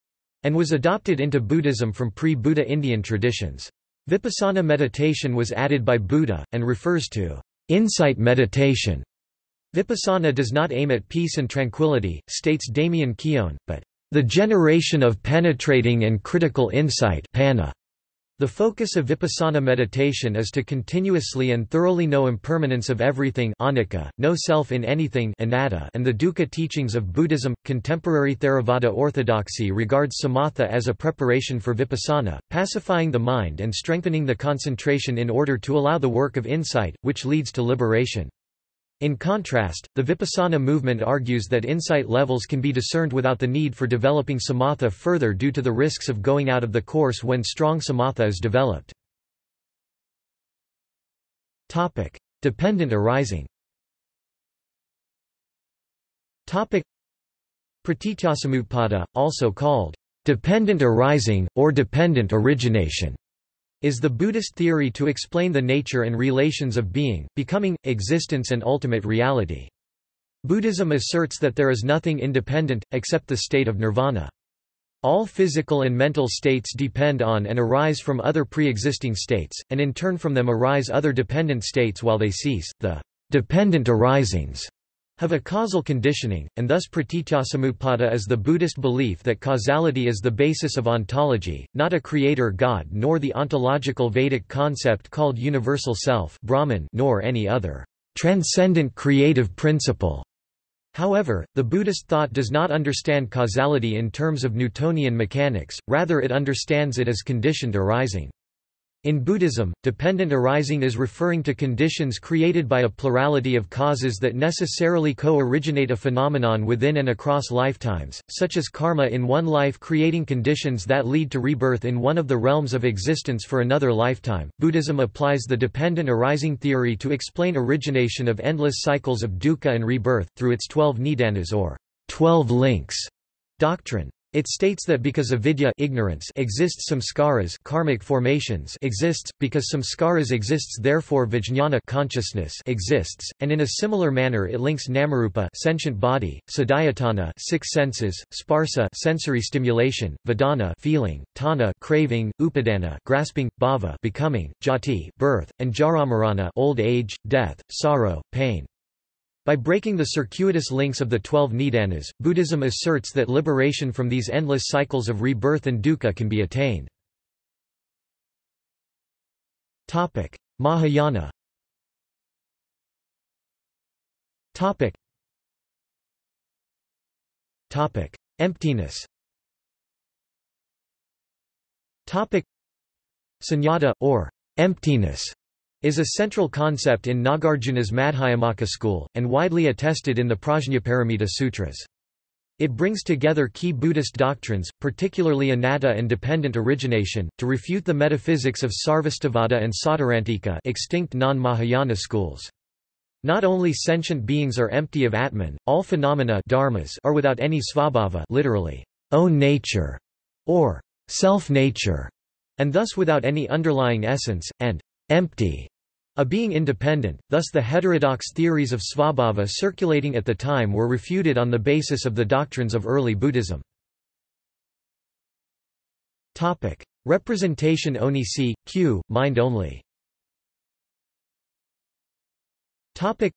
and was adopted into Buddhism from pre-Buddha Indian traditions. Vipassana meditation was added by Buddha and refers to insight meditation. Vipassana does not aim at peace and tranquility, states Damien Keown, but the generation of penetrating and critical insight. The focus of vipassana meditation is to continuously and thoroughly know impermanence of everything, anicca, no self in anything, anatta, and the dukkha teachings of Buddhism. Contemporary Theravada orthodoxy regards samatha as a preparation for vipassana, pacifying the mind and strengthening the concentration in order to allow the work of insight, which leads to liberation. In contrast, the Vipassana movement argues that insight levels can be discerned without the need for developing samatha further due to the risks of going out of the course when strong samatha is developed. Topic: Dependent arising. Topic: Pratityasamutpada, also called dependent arising or dependent origination, is the Buddhist theory to explain the nature and relations of being, becoming, existence and ultimate reality. Buddhism asserts that there is nothing independent, except the state of nirvana. All physical and mental states depend on and arise from other pre-existing states, and in turn from them arise other dependent states while they cease. The dependent arisings have a causal conditioning, and thus pratityasamutpada is the Buddhist belief that causality is the basis of ontology, not a creator god nor the ontological Vedic concept called universal self Brahman, nor any other transcendent creative principle. However, the Buddhist thought does not understand causality in terms of Newtonian mechanics, rather it understands it as conditioned arising. In Buddhism, dependent arising is referring to conditions created by a plurality of causes that necessarily co-originate a phenomenon within and across lifetimes, such as karma in one life creating conditions that lead to rebirth in one of the realms of existence for another lifetime. Buddhism applies the dependent arising theory to explain origination of endless cycles of dukkha and rebirth, through its 12 nidanas or 12 links doctrine. It states that because avidya ignorance exists, samskaras karmic formations exists, because samskaras exists therefore vijñāna consciousness exists, and in a similar manner it links namarupa sentient body, sadayatana six senses, sparsa sensory stimulation, vedana feeling, tana craving, upadana grasping, bhava becoming, jati birth, and jaramarana old age, death, sorrow, pain. By breaking the circuitous links of the 12 nidanas, Buddhism asserts that liberation from these endless cycles of rebirth and dukkha can be attained. Topic: Mahayana. Topic: Emptiness. Topic: Sunyata or emptiness is a central concept in Nagarjuna's Madhyamaka school, and widely attested in the Prajnaparamita Sutras. It brings together key Buddhist doctrines, particularly anatta and dependent origination, to refute the metaphysics of Sarvastivada and Sautrantika, extinct non-Mahayana schools. Not only sentient beings are empty of Atman, all phenomena dharmas are without any svabhava, literally, own nature, or self-nature, and thus without any underlying essence, and empty, a being independent. Thus the heterodox theories of svabhava circulating at the time were refuted on the basis of the doctrines of early Buddhism. Topic: Representation oni c, q, mind only. Topic: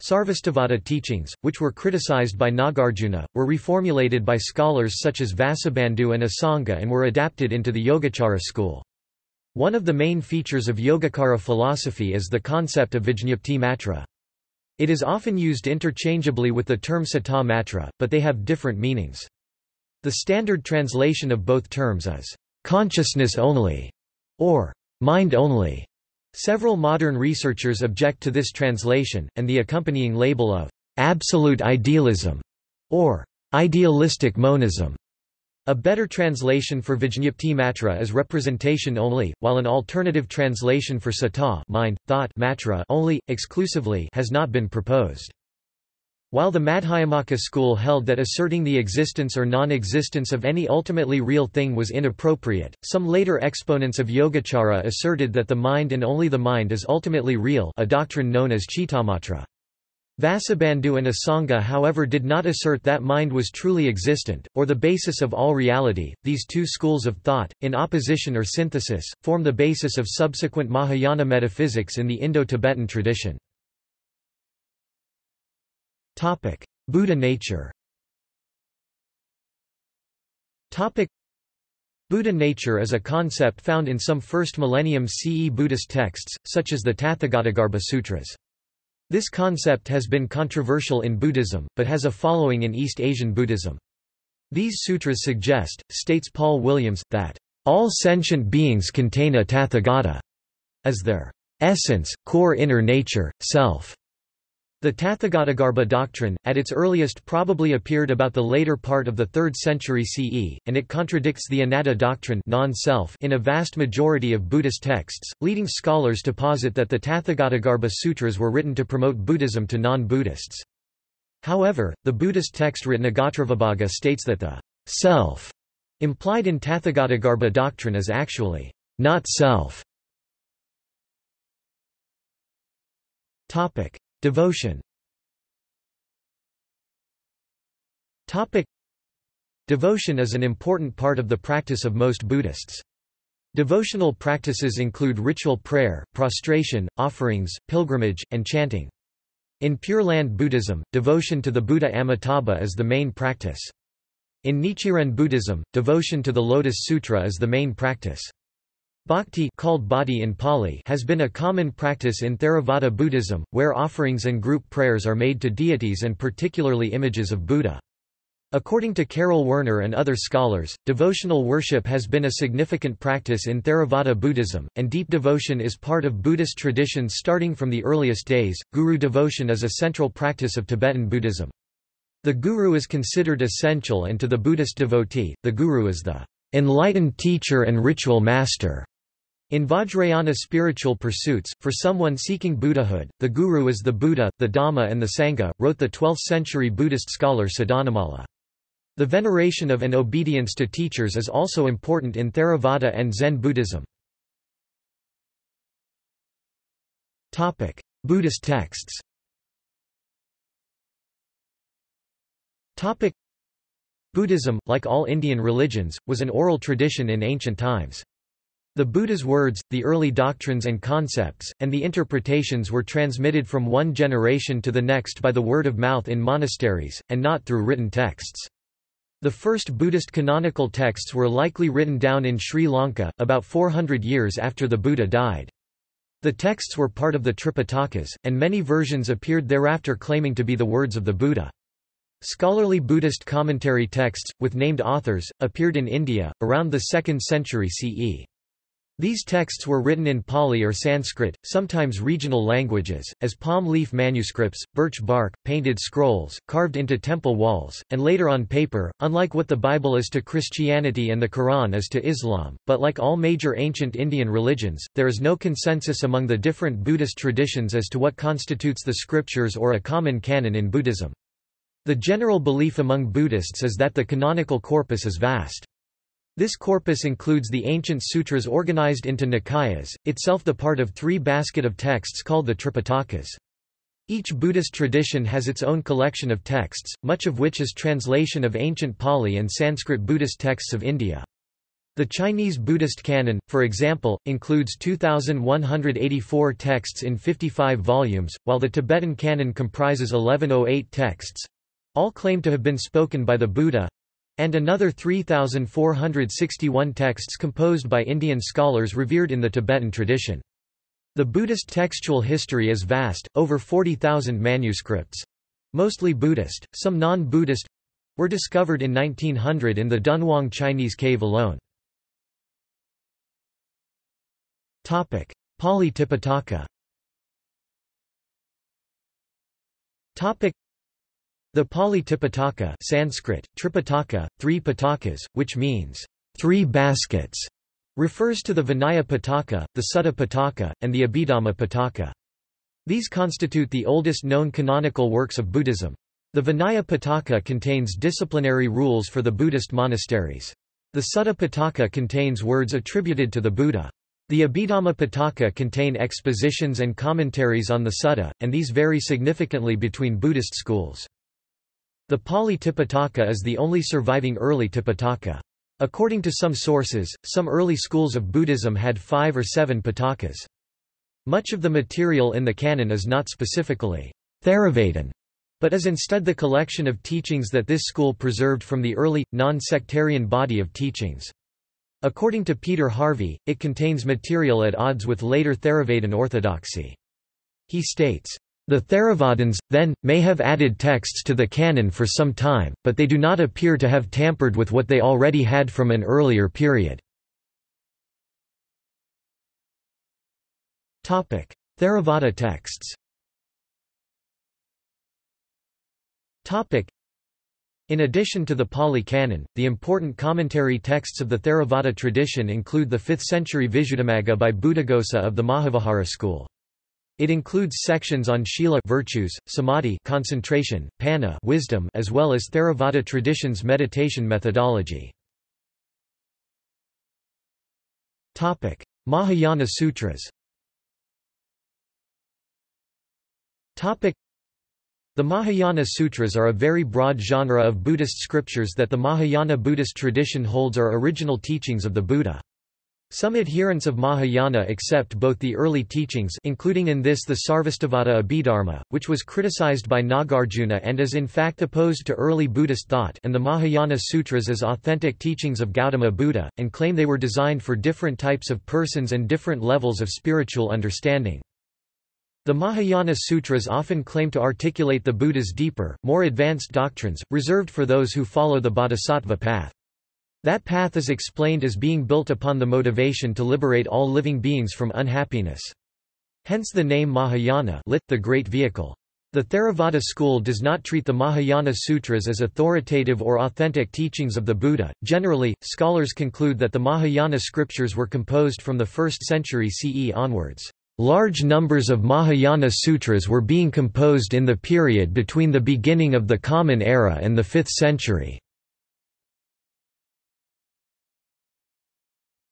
Sarvastivada teachings, which were criticized by Nagarjuna, were reformulated by scholars such as Vasubandhu and Asanga and were adapted into the Yogacara school. One of the main features of Yogacara philosophy is the concept of vijñapti matra. It is often used interchangeably with the term citta matra, but they have different meanings. The standard translation of both terms is consciousness only or mind only. Several modern researchers object to this translation, and the accompanying label of absolute idealism or idealistic monism. A better translation for vijñapti matra is representation only, while an alternative translation for citta mind, thought matra only, exclusively has not been proposed. While the Madhyamaka school held that asserting the existence or non-existence of any ultimately real thing was inappropriate, some later exponents of Yogacara asserted that the mind and only the mind is ultimately real, a doctrine known as chittamatra. Vasubandhu and Asanga, however, did not assert that mind was truly existent, or the basis of all reality. These two schools of thought, in opposition or synthesis, form the basis of subsequent Mahayana metaphysics in the Indo-Tibetan tradition. Topic: Buddha nature. Topic: Buddha nature is a concept found in some first millennium CE Buddhist texts, such as the Tathagatagarbha Sutras. This concept has been controversial in Buddhism, but has a following in East Asian Buddhism. These sutras suggest, states Paul Williams, that all sentient beings contain a Tathagata as their essence, core inner nature, self. The Tathagatagarbha doctrine, at its earliest, probably appeared about the later part of the 3rd century CE, and it contradicts the Anatta doctrine non-self in a vast majority of Buddhist texts, leading scholars to posit that the Tathagatagarbha sutras were written to promote Buddhism to non-Buddhists. However, the Buddhist text Ritnagatravabhaga states that the self implied in Tathagatagarbha doctrine is actually not self. Devotion. Devotion is an important part of the practice of most Buddhists. Devotional practices include ritual prayer, prostration, offerings, pilgrimage, and chanting. In Pure Land Buddhism, devotion to the Buddha Amitabha is the main practice. In Nichiren Buddhism, devotion to the Lotus Sutra is the main practice. Bhakti, called bodhi in Pali, has been a common practice in Theravada Buddhism, where offerings and group prayers are made to deities and particularly images of Buddha. According to Carol Werner and other scholars, devotional worship has been a significant practice in Theravada Buddhism, and deep devotion is part of Buddhist traditions starting from the earliest days. Guru devotion is a central practice of Tibetan Buddhism. The guru is considered essential, and to the Buddhist devotee, the guru is the enlightened teacher and ritual master. In Vajrayana spiritual pursuits, for someone seeking Buddhahood, the guru is the Buddha, the Dhamma and the Sangha, wrote the 12th-century Buddhist scholar Siddhanamala. The veneration of and obedience to teachers is also important in Theravada and Zen Buddhism. Buddhist texts. Buddhism, like all Indian religions, was an oral tradition in ancient times. The Buddha's words, the early doctrines and concepts, and the interpretations were transmitted from one generation to the next by the word of mouth in monasteries, and not through written texts. The first Buddhist canonical texts were likely written down in Sri Lanka, about 400 years after the Buddha died. The texts were part of the Tripitakas, and many versions appeared thereafter claiming to be the words of the Buddha. Scholarly Buddhist commentary texts, with named authors, appeared in India, around the 2nd century CE. These texts were written in Pali or Sanskrit, sometimes regional languages, as palm leaf manuscripts, birch bark, painted scrolls, carved into temple walls, and later on paper, unlike what the Bible is to Christianity and the Quran is to Islam. But like all major ancient Indian religions, there is no consensus among the different Buddhist traditions as to what constitutes the scriptures or a common canon in Buddhism. The general belief among Buddhists is that the canonical corpus is vast. This corpus includes the ancient sutras organized into Nikayas, itself the part of three baskets of texts called the Tripitakas. Each Buddhist tradition has its own collection of texts, much of which is translation of ancient Pali and Sanskrit Buddhist texts of India. The Chinese Buddhist canon, for example, includes 2,184 texts in 55 volumes, while the Tibetan canon comprises 1108 texts, all claim to have been spoken by the Buddha, and another 3,461 texts composed by Indian scholars revered in the Tibetan tradition. The Buddhist textual history is vast, over 40,000 manuscripts, mostly Buddhist, some non-Buddhist, were discovered in 1900 in the Dunhuang Chinese cave alone. Topic: Pali Tipitaka. Topic: The Pali Tipitaka, Sanskrit Tripitaka, three pitakas, which means three baskets, refers to the Vinaya Pitaka, the Sutta Pitaka, and the Abhidhamma Pitaka. These constitute the oldest known canonical works of Buddhism. The Vinaya Pitaka contains disciplinary rules for the Buddhist monasteries. The Sutta Pitaka contains words attributed to the Buddha. The Abhidhamma Pitaka contain expositions and commentaries on the Sutta, and these vary significantly between Buddhist schools. The Pali Tipitaka is the only surviving early Tipitaka. According to some sources, some early schools of Buddhism had 5 or 7 Pitakas. Much of the material in the canon is not specifically Theravadan, but is instead the collection of teachings that this school preserved from the early, non-sectarian body of teachings. According to Peter Harvey, it contains material at odds with later Theravadan orthodoxy. He states, "The Theravadins, then, may have added texts to the canon for some time, but they do not appear to have tampered with what they already had from an earlier period." Theravada texts. In addition to the Pali Canon, the important commentary texts of the Theravada tradition include the 5th century Visuddhimagga by Buddhaghosa of the Mahavihara school. It includes sections on Sila virtues, Samadhi concentration, Panna wisdom, as well as Theravada tradition's meditation methodology. Topic: Mahayana Sutras. Topic: The Mahayana Sutras are a very broad genre of Buddhist scriptures that the Mahayana Buddhist tradition holds are original teachings of the Buddha. Some adherents of Mahayana accept both the early teachings, including in this the Sarvastivada Abhidharma, which was criticized by Nagarjuna and is in fact opposed to early Buddhist thought, and the Mahayana Sutras as authentic teachings of Gautama Buddha, and claim they were designed for different types of persons and different levels of spiritual understanding. The Mahayana Sutras often claim to articulate the Buddha's deeper, more advanced doctrines, reserved for those who follow the Bodhisattva path. That path is explained as being built upon the motivation to liberate all living beings from unhappiness. Hence the name Mahayana, lit, the Great Vehicle. The Theravada school does not treat the Mahayana Sutras as authoritative or authentic teachings of the Buddha. Generally, scholars conclude that the Mahayana scriptures were composed from the 1st century CE onwards. Large numbers of Mahayana sutras were being composed in the period between the beginning of the Common Era and the 5th century.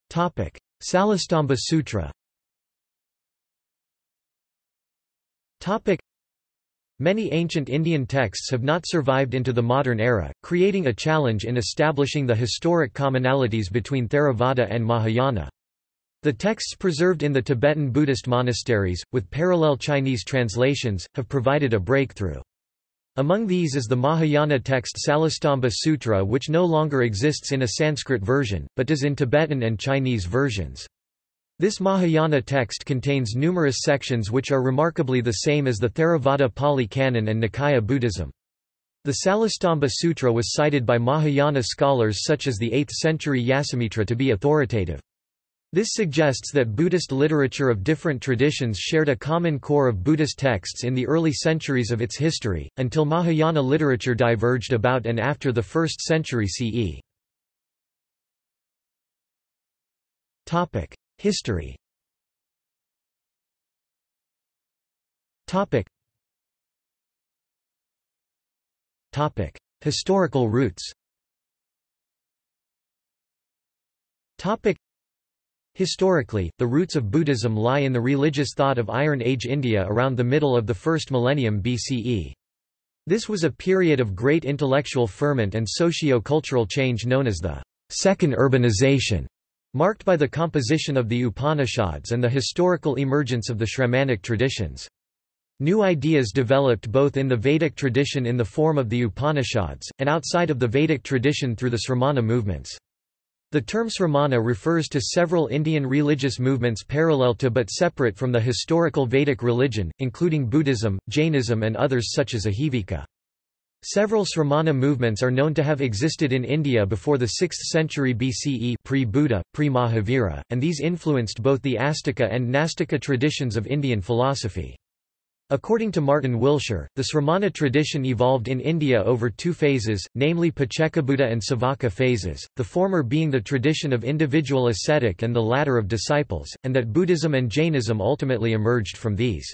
Topic: Salastamba Sutra. Topic: Many ancient Indian texts have not survived into the modern era, creating a challenge in establishing the historic commonalities between Theravada and Mahayana. The texts preserved in the Tibetan Buddhist monasteries, with parallel Chinese translations, have provided a breakthrough. Among these is the Mahayana text Salastamba Sutra, which no longer exists in a Sanskrit version, but does in Tibetan and Chinese versions. This Mahayana text contains numerous sections which are remarkably the same as the Theravada Pali Canon and Nikaya Buddhism. The Salastamba Sutra was cited by Mahayana scholars such as the 8th century Yasimitra to be authoritative. This suggests that Buddhist literature of different traditions shared a common core of Buddhist texts in the early centuries of its history, until Mahayana literature diverged about and after the 1st century CE. Topic: History. Topic: Historical roots. Topic: Historically, the roots of Buddhism lie in the religious thought of Iron Age India around the middle of the 1st millennium BCE. This was a period of great intellectual ferment and socio-cultural change known as the second urbanization, marked by the composition of the Upanishads and the historical emergence of the Shramanic traditions. New ideas developed both in the Vedic tradition in the form of the Upanishads, and outside of the Vedic tradition through the Sramana movements. The term Sramana refers to several Indian religious movements parallel to but separate from the historical Vedic religion, including Buddhism, Jainism and others such as Ahivika. Several Sramana movements are known to have existed in India before the 6th century BCE pre-Buddha, pre-Mahavira, and these influenced both the Astika and Nastika traditions of Indian philosophy. According to Martin Wilshire, the Sramana tradition evolved in India over two phases, namely Pachekabuddha and Savaka phases, the former being the tradition of individual ascetic and the latter of disciples, and that Buddhism and Jainism ultimately emerged from these.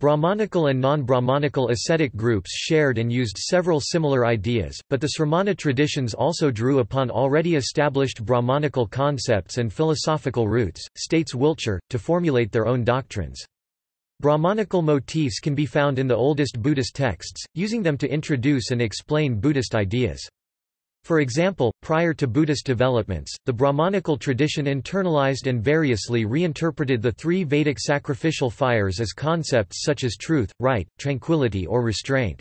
Brahmanical and non-Brahmanical ascetic groups shared and used several similar ideas, but the Sramana traditions also drew upon already established Brahmanical concepts and philosophical roots, states Wilshire, to formulate their own doctrines. Brahmanical motifs can be found in the oldest Buddhist texts, using them to introduce and explain Buddhist ideas. For example, prior to Buddhist developments, the Brahmanical tradition internalized and variously reinterpreted the three Vedic sacrificial fires as concepts such as truth, right, tranquility or restraint.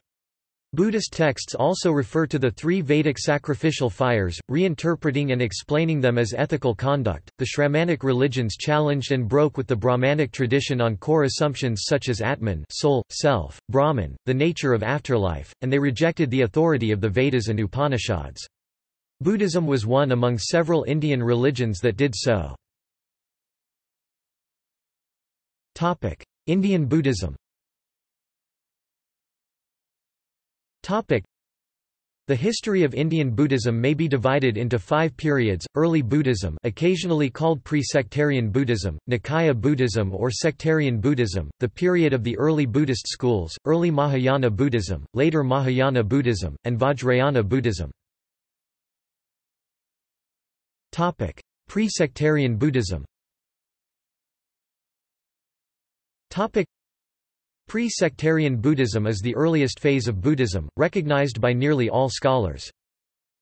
Buddhist texts also refer to the three Vedic sacrificial fires, reinterpreting and explaining them as ethical conduct. The Shramanic religions challenged and broke with the Brahmanic tradition on core assumptions such as Atman, soul, self, Brahman, the nature of afterlife, and they rejected the authority of the Vedas and Upanishads. Buddhism was one among several Indian religions that did so. Topic: Indian Buddhism. The history of Indian Buddhism may be divided into five periods: early Buddhism, occasionally called pre-sectarian Buddhism, Nikaya Buddhism or sectarian Buddhism, the period of the early Buddhist schools, early Mahayana Buddhism, later Mahayana Buddhism, and Vajrayana Buddhism. Topic: Pre-sectarian Buddhism. Topic: Pre-sectarian Buddhism is the earliest phase of Buddhism, recognized by nearly all scholars.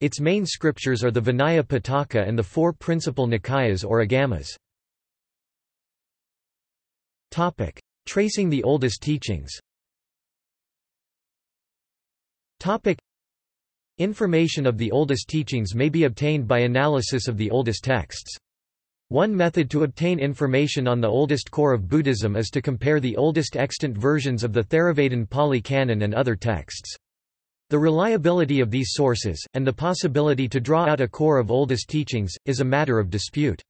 Its main scriptures are the Vinaya Pitaka and the four principal Nikayas or Agamas. Topic: Tracing the oldest teachings. Topic: Information of the oldest teachings may be obtained by analysis of the oldest texts. One method to obtain information on the oldest core of Buddhism is to compare the oldest extant versions of the Theravadan Pali Canon and other texts. The reliability of these sources, and the possibility to draw out a core of oldest teachings, is a matter of dispute.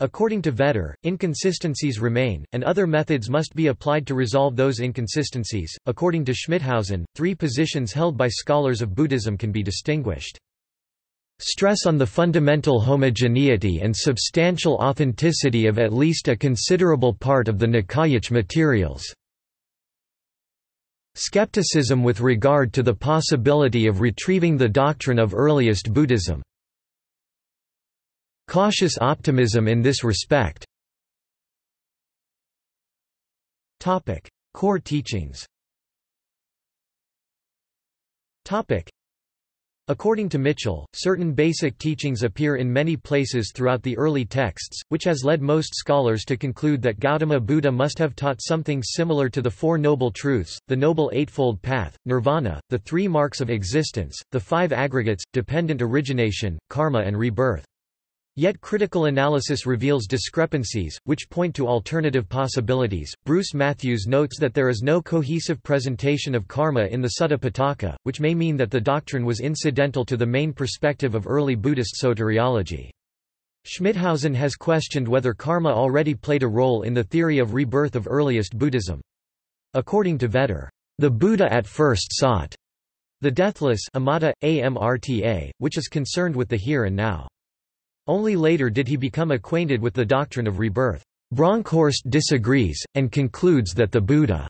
According to Vedder, inconsistencies remain, and other methods must be applied to resolve those inconsistencies. According to Schmidhausen, three positions held by scholars of Buddhism can be distinguished. Stress on the fundamental homogeneity and substantial authenticity of at least a considerable part of the Nikayic materials. Skepticism with regard to the possibility of retrieving the doctrine of earliest Buddhism. Cautious optimism in this respect. Topic: Core teachings. Topic: According to Mitchell, certain basic teachings appear in many places throughout the early texts, which has led most scholars to conclude that Gautama Buddha must have taught something similar to the Four Noble Truths, the Noble Eightfold Path, Nirvana, the Three Marks of Existence, the Five Aggregates, dependent origination, karma and rebirth. Yet critical analysis reveals discrepancies, which point to alternative possibilities. Bruce Matthews notes that there is no cohesive presentation of karma in the Sutta Pitaka, which may mean that the doctrine was incidental to the main perspective of early Buddhist soteriology. Schmidhausen has questioned whether karma already played a role in the theory of rebirth of earliest Buddhism. According to Vedder, the Buddha at first sought the deathless amata, amrta, which is concerned with the here and now. Only later did he become acquainted with the doctrine of rebirth. Bronkhorst disagrees, and concludes that the Buddha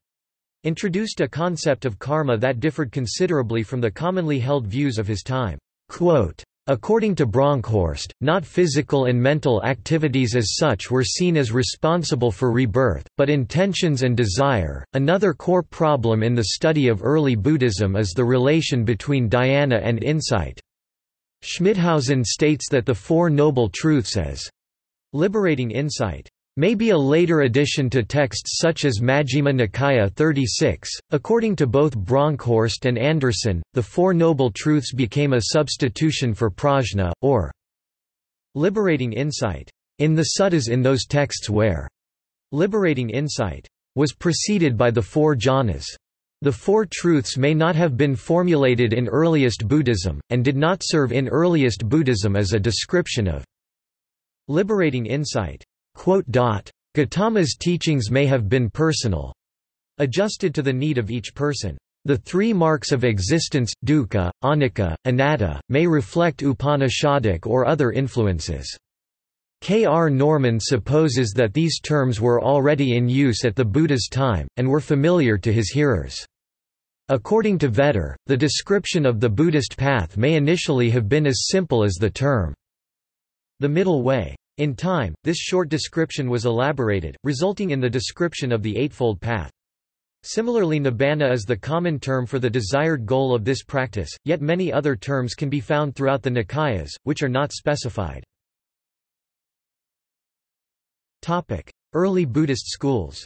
introduced a concept of karma that differed considerably from the commonly held views of his time. Quote, according to Bronkhorst, not physical and mental activities as such were seen as responsible for rebirth, but intentions and desire. Another core problem in the study of early Buddhism is the relation between dhyana and insight. Schmidhausen states that the Four Noble Truths as liberating insight may be a later addition to texts such as Majjhima Nikaya 36. According to both Bronkhorst and Anderson, the Four Noble Truths became a substitution for prajna, or liberating insight, in the suttas in those texts where liberating insight was preceded by the four jhanas. The Four Truths may not have been formulated in earliest Buddhism, and did not serve in earliest Buddhism as a description of liberating insight. Gautama's teachings may have been personal, adjusted to the need of each person. The three marks of existence, dukkha, anicca, anatta, may reflect Upanishadic or other influences. K. R. Norman supposes that these terms were already in use at the Buddha's time, and were familiar to his hearers. According to Vedder, the description of the Buddhist path may initially have been as simple as the term, the Middle Way. In time, this short description was elaborated, resulting in the description of the Eightfold Path. Similarly, Nibbana is the common term for the desired goal of this practice, yet many other terms can be found throughout the Nikayas, which are not specified. Early Buddhist schools.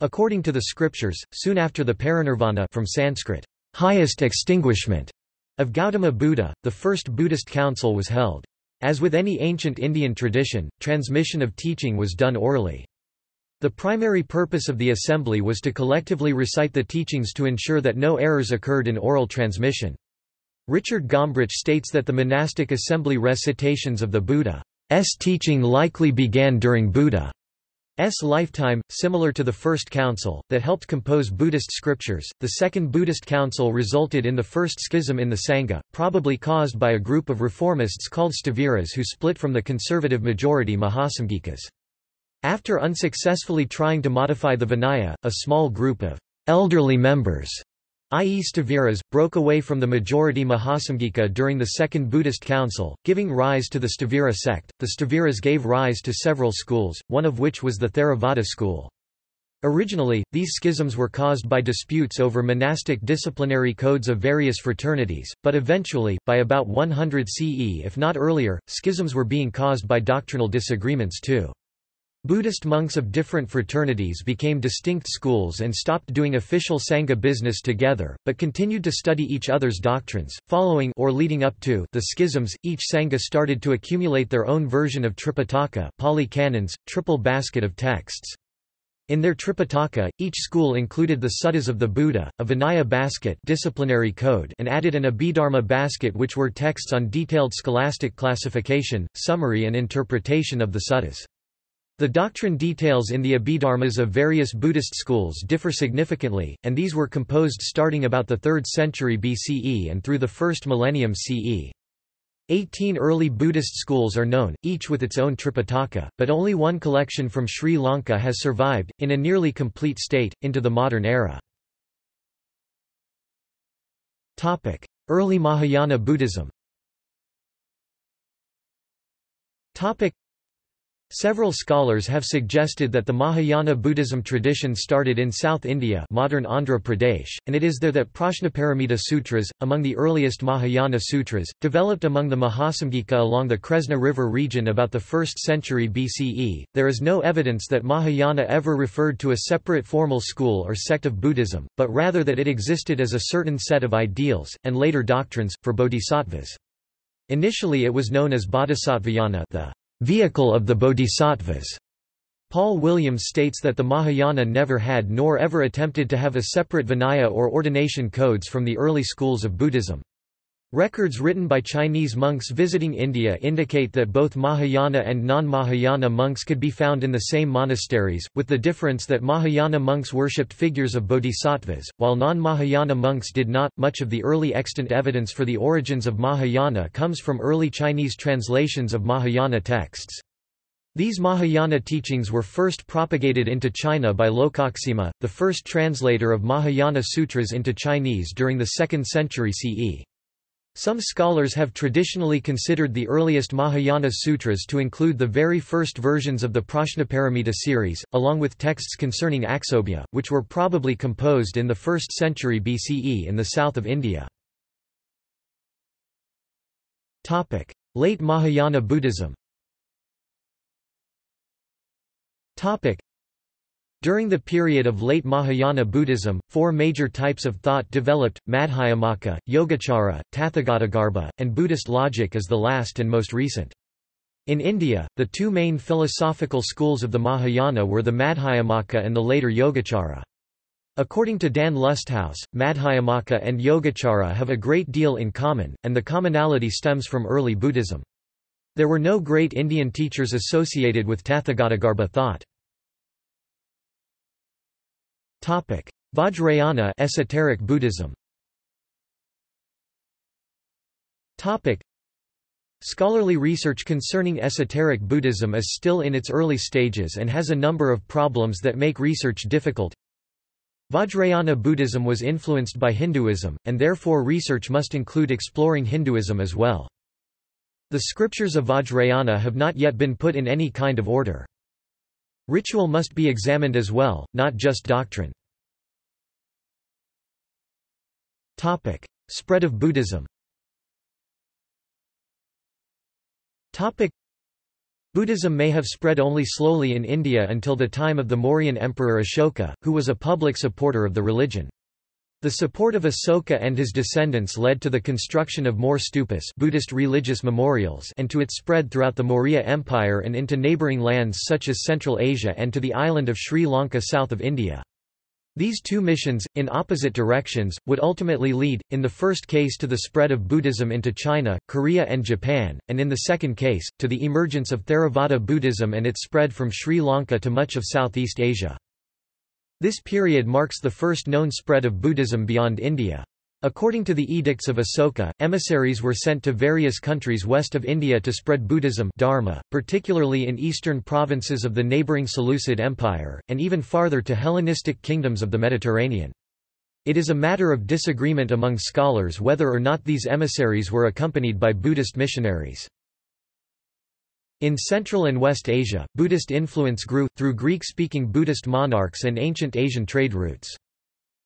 According to the scriptures, soon after the parinirvana from Sanskrit, highest extinguishment, of Gautama Buddha, the first Buddhist council was held. As with any ancient Indian tradition, transmission of teaching was done orally. The primary purpose of the assembly was to collectively recite the teachings to ensure that no errors occurred in oral transmission. Richard Gombrich states that the monastic assembly recitations of the Buddha's teaching likely began during Buddha's lifetime, similar to the First Council, that helped compose Buddhist scriptures. The Second Buddhist Council resulted in the first schism in the Sangha, probably caused by a group of reformists called Staviras who split from the conservative majority Mahasamgikas. After unsuccessfully trying to modify the Vinaya, a small group of elderly members, i.e. Staviras, broke away from the majority Mahasamgika during the Second Buddhist Council, giving rise to the Stavira sect. The Staviras gave rise to several schools, one of which was the Theravada school. Originally, these schisms were caused by disputes over monastic disciplinary codes of various fraternities, but eventually, by about 100 CE if not earlier, schisms were being caused by doctrinal disagreements too. Buddhist monks of different fraternities became distinct schools and stopped doing official Sangha business together, but continued to study each other's doctrines. Following or leading up to the schisms, each Sangha started to accumulate their own version of Tripitaka, Pali Canons, triple basket of texts. In their Tripitaka, each school included the suttas of the Buddha, a Vinaya basket disciplinary code, and added an Abhidharma basket which were texts on detailed scholastic classification, summary and interpretation of the suttas. The doctrine details in the Abhidharmas of various Buddhist schools differ significantly, and these were composed starting about the 3rd century BCE and through the 1st millennium CE. 18 early Buddhist schools are known, each with its own Tripitaka, but only one collection from Sri Lanka has survived, in a nearly complete state, into the modern era. Early Mahayana Buddhism. Several scholars have suggested that the Mahayana Buddhism tradition started in South India, modern Andhra Pradesh, and it is there that Prajnaparamita Sutras, among the earliest Mahayana sutras, developed among the Mahasamgika along the Kresna River region about the 1st century BCE. There is no evidence that Mahayana ever referred to a separate formal school or sect of Buddhism, but rather that it existed as a certain set of ideals, and later doctrines, for bodhisattvas. Initially it was known as Bodhisattvayana, the vehicle of the bodhisattvas. Paul Williams states that the Mahayana never had nor ever attempted to have a separate Vinaya or ordination codes from the early schools of Buddhism. Records written by Chinese monks visiting India indicate that both Mahayana and non-Mahayana monks could be found in the same monasteries, with the difference that Mahayana monks worshipped figures of bodhisattvas, while non-Mahayana monks did not. Much of the early extant evidence for the origins of Mahayana comes from early Chinese translations of Mahayana texts. These Mahayana teachings were first propagated into China by Lokaksema, the first translator of Mahayana sutras into Chinese during the 2nd century CE. Some scholars have traditionally considered the earliest Mahayana sutras to include the very first versions of the Prajnaparamita series, along with texts concerning Aksobhya, which were probably composed in the 1st century BCE in the south of India. Late Mahayana Buddhism. During the period of late Mahayana Buddhism, four major types of thought developed: Madhyamaka, Yogacara, Tathagatagarbha, and Buddhist logic is the last and most recent. In India, the two main philosophical schools of the Mahayana were the Madhyamaka and the later Yogacara. According to Dan Lusthaus, Madhyamaka and Yogacara have a great deal in common, and the commonality stems from early Buddhism. There were no great Indian teachers associated with Tathagatagarbha thought. Vajrayana esoteric Buddhism. Scholarly research concerning esoteric Buddhism is still in its early stages and has a number of problems that make research difficult. Vajrayana Buddhism was influenced by Hinduism, and therefore research must include exploring Hinduism as well. The scriptures of Vajrayana have not yet been put in any kind of order. Ritual must be examined as well, not just doctrine. Topic: Spread of Buddhism. Topic: Buddhism may have spread only slowly in India until the time of the Mauryan Emperor Ashoka, who was a public supporter of the religion. The support of Ashoka and his descendants led to the construction of more stupas, Buddhist religious memorials, and to its spread throughout the Maurya Empire and into neighbouring lands such as Central Asia and to the island of Sri Lanka south of India. These two missions, in opposite directions, would ultimately lead, in the first case to the spread of Buddhism into China, Korea and Japan, and in the second case, to the emergence of Theravada Buddhism and its spread from Sri Lanka to much of Southeast Asia. This period marks the first known spread of Buddhism beyond India. According to the edicts of Ashoka, emissaries were sent to various countries west of India to spread Buddhism dharma, particularly in eastern provinces of the neighbouring Seleucid Empire, and even farther to Hellenistic kingdoms of the Mediterranean. It is a matter of disagreement among scholars whether or not these emissaries were accompanied by Buddhist missionaries. In Central and West Asia, Buddhist influence grew, through Greek-speaking Buddhist monarchs and ancient Asian trade routes.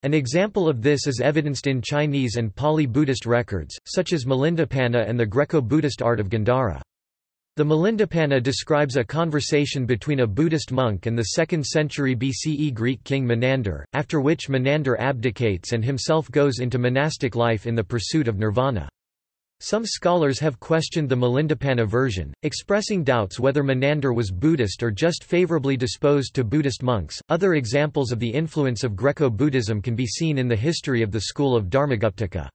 An example of this is evidenced in Chinese and Pali Buddhist records, such as Melindapanna and the Greco-Buddhist art of Gandhara. The Melindapanna describes a conversation between a Buddhist monk and the 2nd century BCE Greek king Menander, after which Menander abdicates and himself goes into monastic life in the pursuit of nirvana. Some scholars have questioned the Melindapanna version, expressing doubts whether Menander was Buddhist or just favorably disposed to Buddhist monks. Other examples of the influence of Greco-Buddhism can be seen in the history of the school of Dharmaguptaka.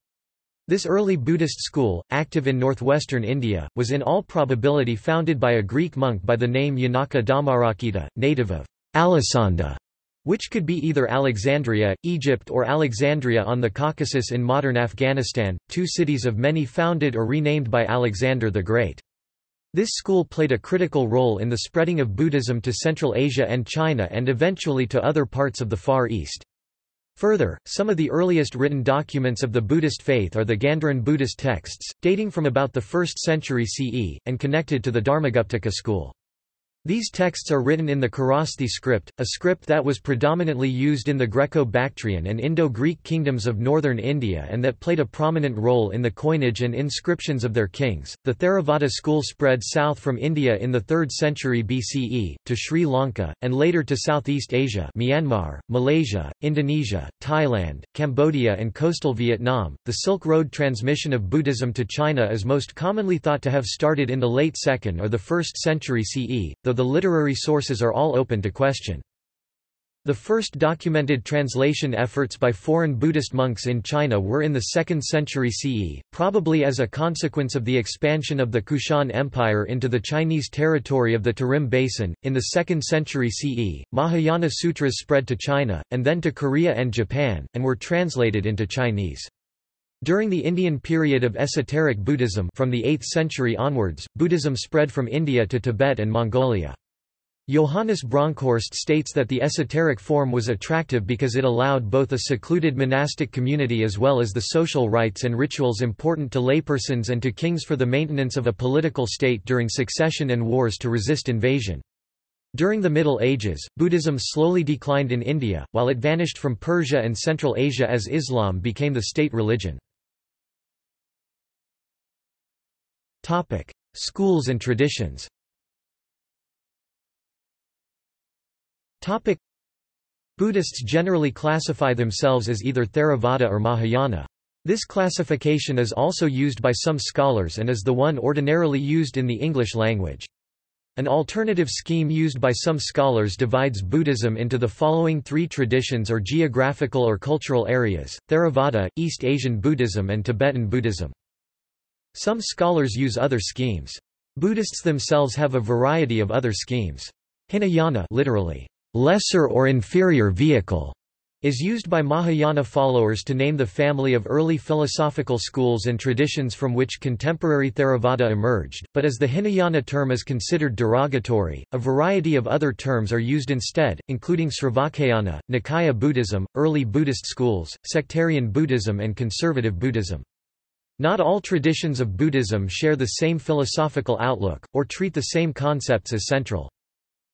This early Buddhist school, active in northwestern India, was in all probability founded by a Greek monk by the name Yanaka Dhammarakita, native of Alessandria, which could be either Alexandria, Egypt or Alexandria on the Caucasus in modern Afghanistan, two cities of many founded or renamed by Alexander the Great. This school played a critical role in the spreading of Buddhism to Central Asia and China and eventually to other parts of the Far East. Further, some of the earliest written documents of the Buddhist faith are the Gandharan Buddhist texts, dating from about the 1st century CE, and connected to the Dharmaguptaka school. These texts are written in the Kharosthi script, a script that was predominantly used in the Greco-Bactrian and Indo-Greek kingdoms of northern India and that played a prominent role in the coinage and inscriptions of their kings. The Theravada school spread south from India in the 3rd century BCE, to Sri Lanka, and later to Southeast Asia, Myanmar, Malaysia, Indonesia, Thailand, Cambodia, and coastal Vietnam. The Silk Road transmission of Buddhism to China is most commonly thought to have started in the late 2nd or the 1st century CE, though the literary sources are all open to question. The first documented translation efforts by foreign Buddhist monks in China were in the 2nd century CE, probably as a consequence of the expansion of the Kushan Empire into the Chinese territory of the Tarim Basin. In the 2nd century CE, Mahayana sutras spread to China, and then to Korea and Japan, and were translated into Chinese. During the Indian period of esoteric Buddhism from the 8th century onwards, Buddhism spread from India to Tibet and Mongolia. Johannes Bronkhorst states that the esoteric form was attractive because it allowed both a secluded monastic community as well as the social rites and rituals important to laypersons and to kings for the maintenance of a political state during succession and wars to resist invasion. During the Middle Ages, Buddhism slowly declined in India, while it vanished from Persia and Central Asia as Islam became the state religion. Schools and traditions. Buddhists generally classify themselves as either Theravada or Mahayana. This classification is also used by some scholars and is the one ordinarily used in the English language. An alternative scheme used by some scholars divides Buddhism into the following three traditions or geographical or cultural areas: Theravada, East Asian Buddhism, and Tibetan Buddhism. Some scholars use other schemes. Buddhists themselves have a variety of other schemes. Hinayana, literally, lesser or inferior vehicle, is used by Mahayana followers to name the family of early philosophical schools and traditions from which contemporary Theravada emerged, but as the Hinayana term is considered derogatory, a variety of other terms are used instead, including Srivakayana, Nikaya Buddhism, early Buddhist schools, sectarian Buddhism and conservative Buddhism. Not all traditions of Buddhism share the same philosophical outlook, or treat the same concepts as central.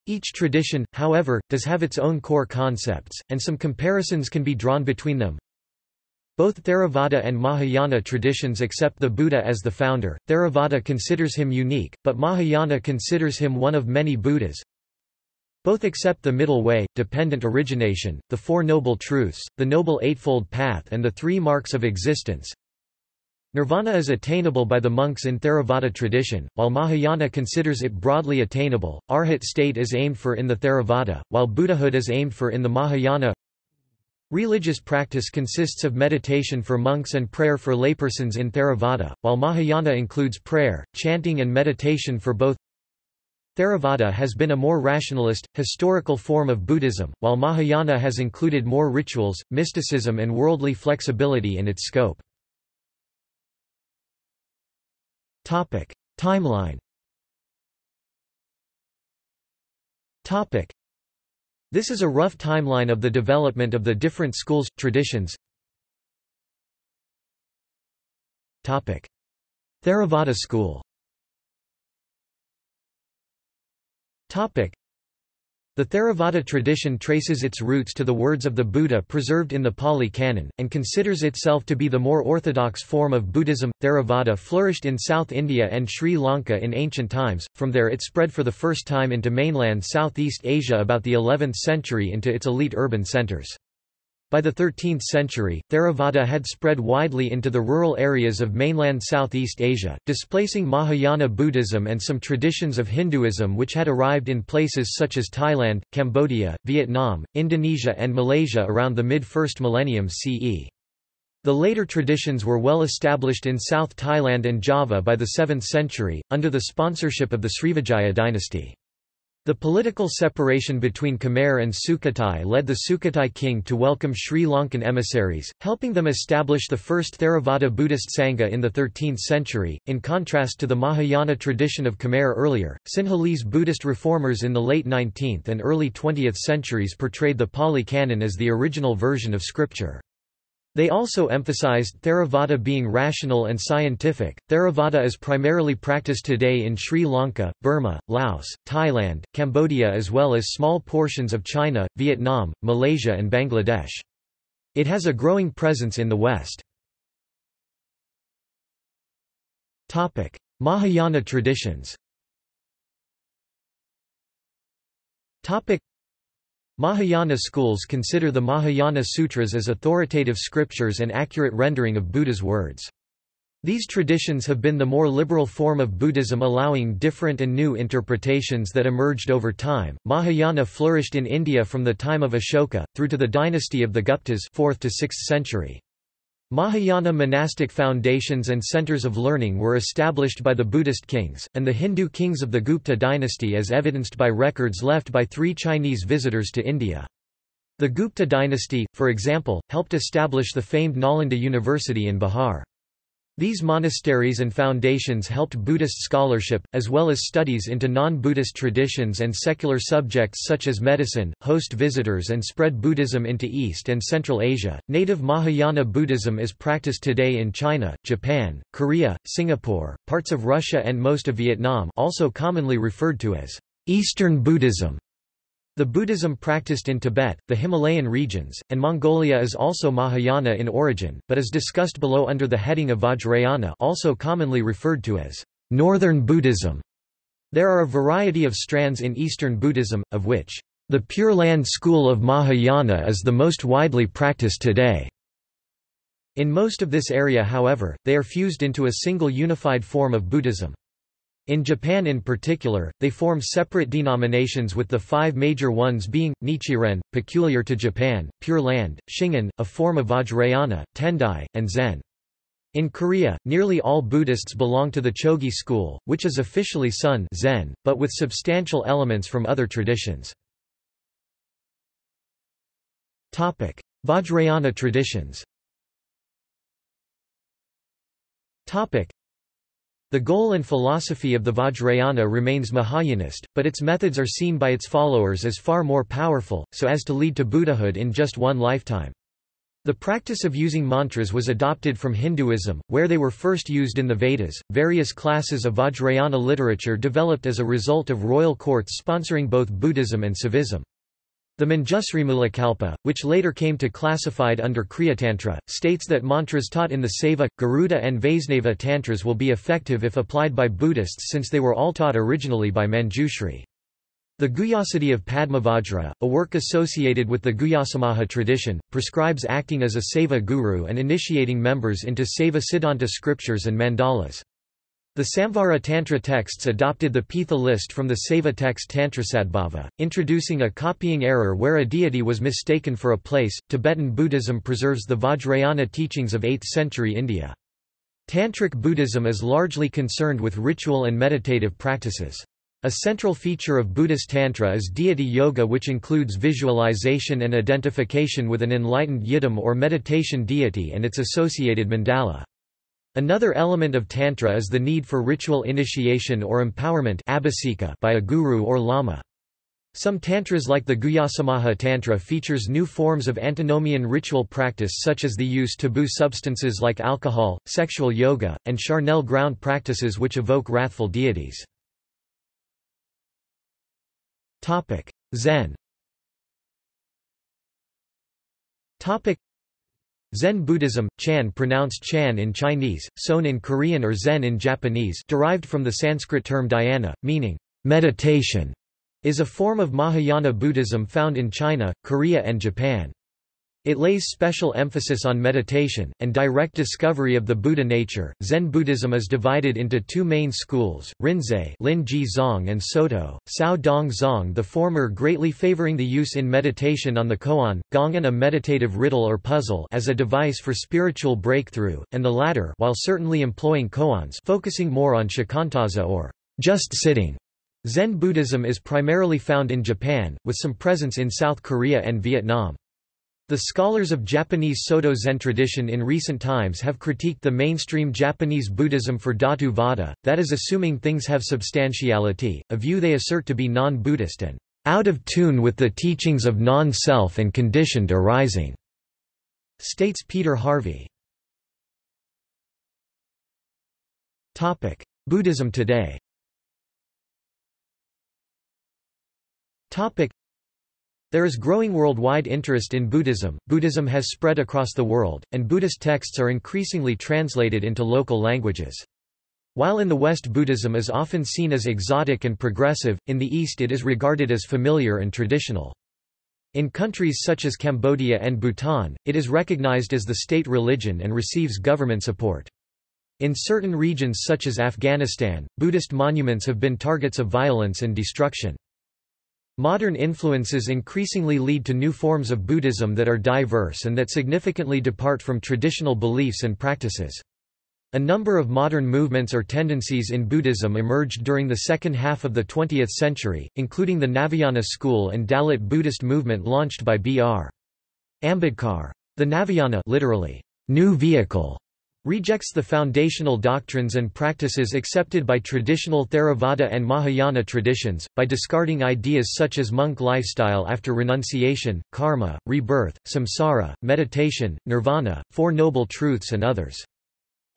Each tradition, however, does have its own core concepts, and some comparisons can be drawn between them. Both Theravada and Mahayana traditions accept the Buddha as the founder. Theravada considers him unique, but Mahayana considers him one of many Buddhas. Both accept the Middle Way, dependent origination, the Four Noble Truths, the Noble Eightfold Path and the Three Marks of Existence. Nirvana is attainable by the monks in Theravada tradition, while Mahayana considers it broadly attainable. Arhat state is aimed for in the Theravada, while Buddhahood is aimed for in the Mahayana. Religious practice consists of meditation for monks and prayer for laypersons in Theravada, while Mahayana includes prayer, chanting and meditation for both. Theravada has been a more rationalist, historical form of Buddhism, while Mahayana has included more rituals, mysticism and worldly flexibility in its scope. Timeline. This is a rough timeline of the development of the different schools, traditions. Theravada school. The Theravada tradition traces its roots to the words of the Buddha preserved in the Pali Canon, and considers itself to be the more orthodox form of Buddhism. Theravada flourished in South India and Sri Lanka in ancient times, from there it spread for the first time into mainland Southeast Asia about the 11th century into its elite urban centers. By the 13th century, Theravada had spread widely into the rural areas of mainland Southeast Asia, displacing Mahayana Buddhism and some traditions of Hinduism which had arrived in places such as Thailand, Cambodia, Vietnam, Indonesia and Malaysia around the mid-1st millennium CE. The later traditions were well established in South Thailand and Java by the 7th century, under the sponsorship of the Srivijaya dynasty. The political separation between Khmer and Sukhothai led the Sukhothai king to welcome Sri Lankan emissaries, helping them establish the first Theravada Buddhist Sangha in the 13th century. In contrast to the Mahayana tradition of Khmer earlier, Sinhalese Buddhist reformers in the late 19th and early 20th centuries portrayed the Pali Canon as the original version of scripture. They also emphasized Theravada being rational and scientific. Theravada is primarily practiced today in Sri Lanka, Burma, Laos, Thailand, Cambodia, as well as small portions of China, Vietnam, Malaysia, and Bangladesh. It has a growing presence in the West. Topic: Mahayana traditions. Topic: Mahayana schools consider the Mahayana Sutras as authoritative scriptures and accurate rendering of Buddha's words. These traditions have been the more liberal form of Buddhism, allowing different and new interpretations that emerged over time. Mahayana flourished in India from the time of Ashoka, through to the dynasty of the Guptas 4th to 6th century. Mahayana monastic foundations and centers of learning were established by the Buddhist kings, and the Hindu kings of the Gupta dynasty as evidenced by records left by three Chinese visitors to India. The Gupta dynasty, for example, helped establish the famed Nalanda University in Bihar. These monasteries and foundations helped Buddhist scholarship, as well as studies into non-Buddhist traditions and secular subjects such as medicine, host visitors, and spread Buddhism into East and Central Asia. Native Mahayana Buddhism is practiced today in China, Japan, Korea, Singapore, parts of Russia, and most of Vietnam, also commonly referred to as Eastern Buddhism. The Buddhism practiced in Tibet, the Himalayan regions, and Mongolia is also Mahayana in origin, but is discussed below under the heading of Vajrayana, also commonly referred to as Northern Buddhism. There are a variety of strands in Eastern Buddhism, of which the Pure Land school of Mahayana is the most widely practiced today. In most of this area, however, they are fused into a single unified form of Buddhism. In Japan in particular, they form separate denominations, with the five major ones being, Nichiren, peculiar to Japan, Pure Land, Shingon, a form of Vajrayana, Tendai, and Zen. In Korea, nearly all Buddhists belong to the Chogi school, which is officially Sun Zen, but with substantial elements from other traditions. Vajrayana traditions. The goal and philosophy of the Vajrayana remains Mahayanist, but its methods are seen by its followers as far more powerful, so as to lead to Buddhahood in just one lifetime. The practice of using mantras was adopted from Hinduism, where they were first used in the Vedas. Various classes of Vajrayana literature developed as a result of royal courts sponsoring both Buddhism and Shaivism. The Manjusrimulakalpa, which later came to classified under Kriyatantra, states that mantras taught in the Saiva, Garuda and Vaisnava tantras will be effective if applied by Buddhists, since they were all taught originally by Manjushri. The Guhyasati of Padmavajra, a work associated with the Guhyasamaha tradition, prescribes acting as a Saiva guru and initiating members into Saiva Siddhanta scriptures and mandalas. The Samvara Tantra texts adopted the Pitha list from the Saiva text Tantrasadbhava, introducing a copying error where a deity was mistaken for a place. Tibetan Buddhism preserves the Vajrayana teachings of 8th century India. Tantric Buddhism is largely concerned with ritual and meditative practices. A central feature of Buddhist Tantra is deity yoga, which includes visualization and identification with an enlightened yidam or meditation deity and its associated mandala. Another element of Tantra is the need for ritual initiation or empowerment by a guru or lama. Some Tantras, like the Guhyasamaha Tantra, features new forms of antinomian ritual practice, such as the use taboo substances like alcohol, sexual yoga, and charnel ground practices which evoke wrathful deities. Zen. Zen Buddhism, Chan, pronounced Chan in Chinese, Son in Korean, or Zen in Japanese, derived from the Sanskrit term dhyana, meaning meditation, is a form of Mahayana Buddhism found in China, Korea, and Japan. It lays special emphasis on meditation and direct discovery of the Buddha nature. Zen Buddhism is divided into two main schools: Rinzai, Lin Ji Zong, and Soto, Sao Dong Zong. The former greatly favoring the use in meditation on the koan, gongan, a meditative riddle or puzzle, as a device for spiritual breakthrough, and the latter, while certainly employing koans, focusing more on shikantaza or just sitting. Zen Buddhism is primarily found in Japan, with some presence in South Korea and Vietnam. The scholars of Japanese Soto Zen tradition in recent times have critiqued the mainstream Japanese Buddhism for Dhatu Vada, that is, assuming things have substantiality, a view they assert to be non-Buddhist and out of tune with the teachings of non-self and conditioned arising, states Peter Harvey. Buddhism today. There is growing worldwide interest in Buddhism. Buddhism has spread across the world, and Buddhist texts are increasingly translated into local languages. While in the West Buddhism is often seen as exotic and progressive, in the East it is regarded as familiar and traditional. In countries such as Cambodia and Bhutan, it is recognized as the state religion and receives government support. In certain regions such as Afghanistan, Buddhist monuments have been targets of violence and destruction. Modern influences increasingly lead to new forms of Buddhism that are diverse and that significantly depart from traditional beliefs and practices. A number of modern movements or tendencies in Buddhism emerged during the second half of the 20th century, including the Navayana school and Dalit Buddhist movement launched by B.R. Ambedkar. The Navayana, literally, new vehicle, Rejects the foundational doctrines and practices accepted by traditional Theravada and Mahayana traditions, by discarding ideas such as monk lifestyle after renunciation, karma, rebirth, samsara, meditation, nirvana, Four Noble Truths and others.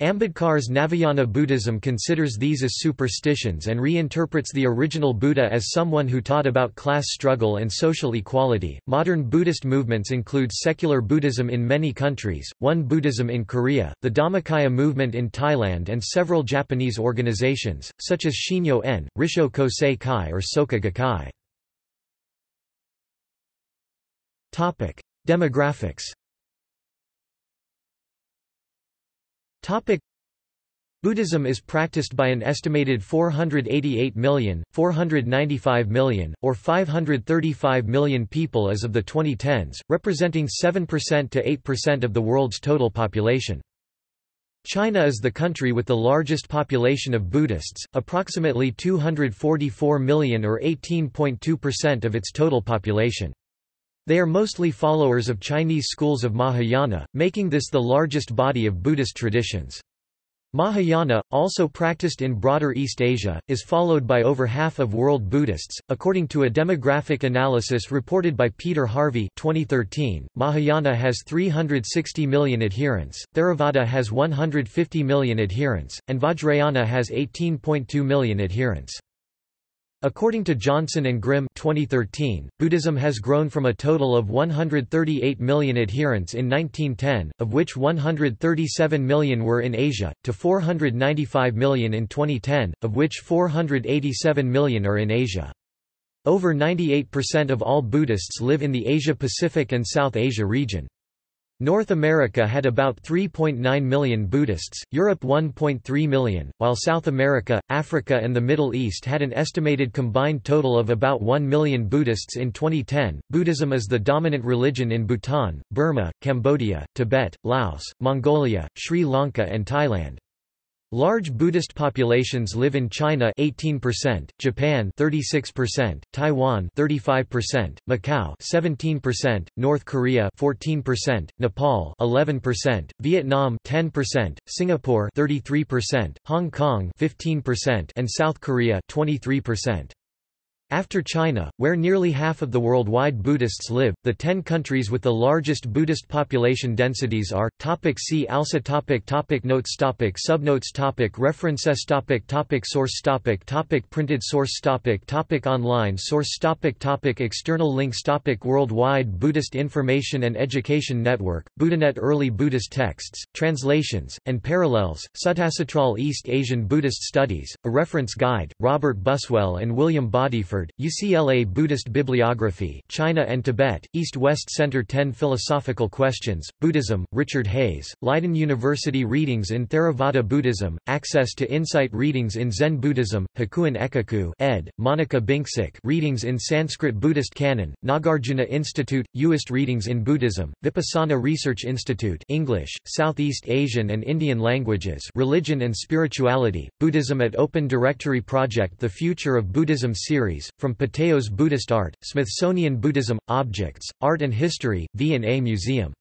Ambedkar's Navayana Buddhism considers these as superstitions and reinterprets the original Buddha as someone who taught about class struggle and social equality. Modern Buddhist movements include secular Buddhism in many countries, One Buddhism in Korea, the Dhammakaya movement in Thailand, and several Japanese organizations, such as Shinyo-en, Rissho Kosei Kai, or Soka Gakkai. Demographics. Buddhism is practiced by an estimated 488 million, 495 million, or 535 million people as of the 2010s, representing 7% to 8% of the world's total population. China is the country with the largest population of Buddhists, approximately 244 million or 18.2% of its total population. They are mostly followers of Chinese schools of Mahayana, making this the largest body of Buddhist traditions. Mahayana, also practiced in broader East Asia, is followed by over half of world Buddhists. According to a demographic analysis reported by Peter Harvey 2013, Mahayana has 360 million adherents, Theravada has 150 million adherents, and Vajrayana has 18.2 million adherents. According to Johnson and Grimm 2013, Buddhism has grown from a total of 138 million adherents in 1910, of which 137 million were in Asia, to 495 million in 2010, of which 487 million are in Asia. Over 98% of all Buddhists live in the Asia-Pacific and South Asia region. North America had about 3.9 million Buddhists, Europe 1.3 million, while South America, Africa and the Middle East had an estimated combined total of about 1 million Buddhists in 2010. Buddhism is the dominant religion in Bhutan, Burma, Cambodia, Tibet, Laos, Mongolia, Sri Lanka and Thailand. Large Buddhist populations live in China 18%, Japan 36%, Taiwan 35%, Macau 17%, North Korea 14%, Nepal 11%, Vietnam 10%, Singapore 33%, Hong Kong 15% and South Korea 23%. After China, where nearly half of the worldwide Buddhists live, the 10 countries with the largest Buddhist population densities are. Topic see also. Topic Notes. Topic Subnotes. Topic References. Topic Source. Topic Printed source. Topic Online source. Topic External links. Topic Worldwide Buddhist Information and Education Network, Buddhanet. Early Buddhist texts, translations, and parallels, Suttacentral East Asian Buddhist Studies, a reference guide, Robert Buswell and William Bodyford. UCLA Buddhist Bibliography, China and Tibet, East-West Center. 10 Philosophical Questions, Buddhism, Richard Hayes, Leiden University. Readings in Theravada Buddhism, Access to Insight. Readings in Zen Buddhism, Hakuin Ekaku ed., Monica Binksik. Readings in Sanskrit Buddhist Canon, Nagarjuna Institute, Uist. Readings in Buddhism, Vipassana Research Institute, English, Southeast Asian and Indian Languages, Religion and Spirituality, Buddhism at Open Directory Project. The Future of Buddhism Series, from Pateo's Buddhist Art, Smithsonian Buddhism, Objects, Art and History, V&A Museum.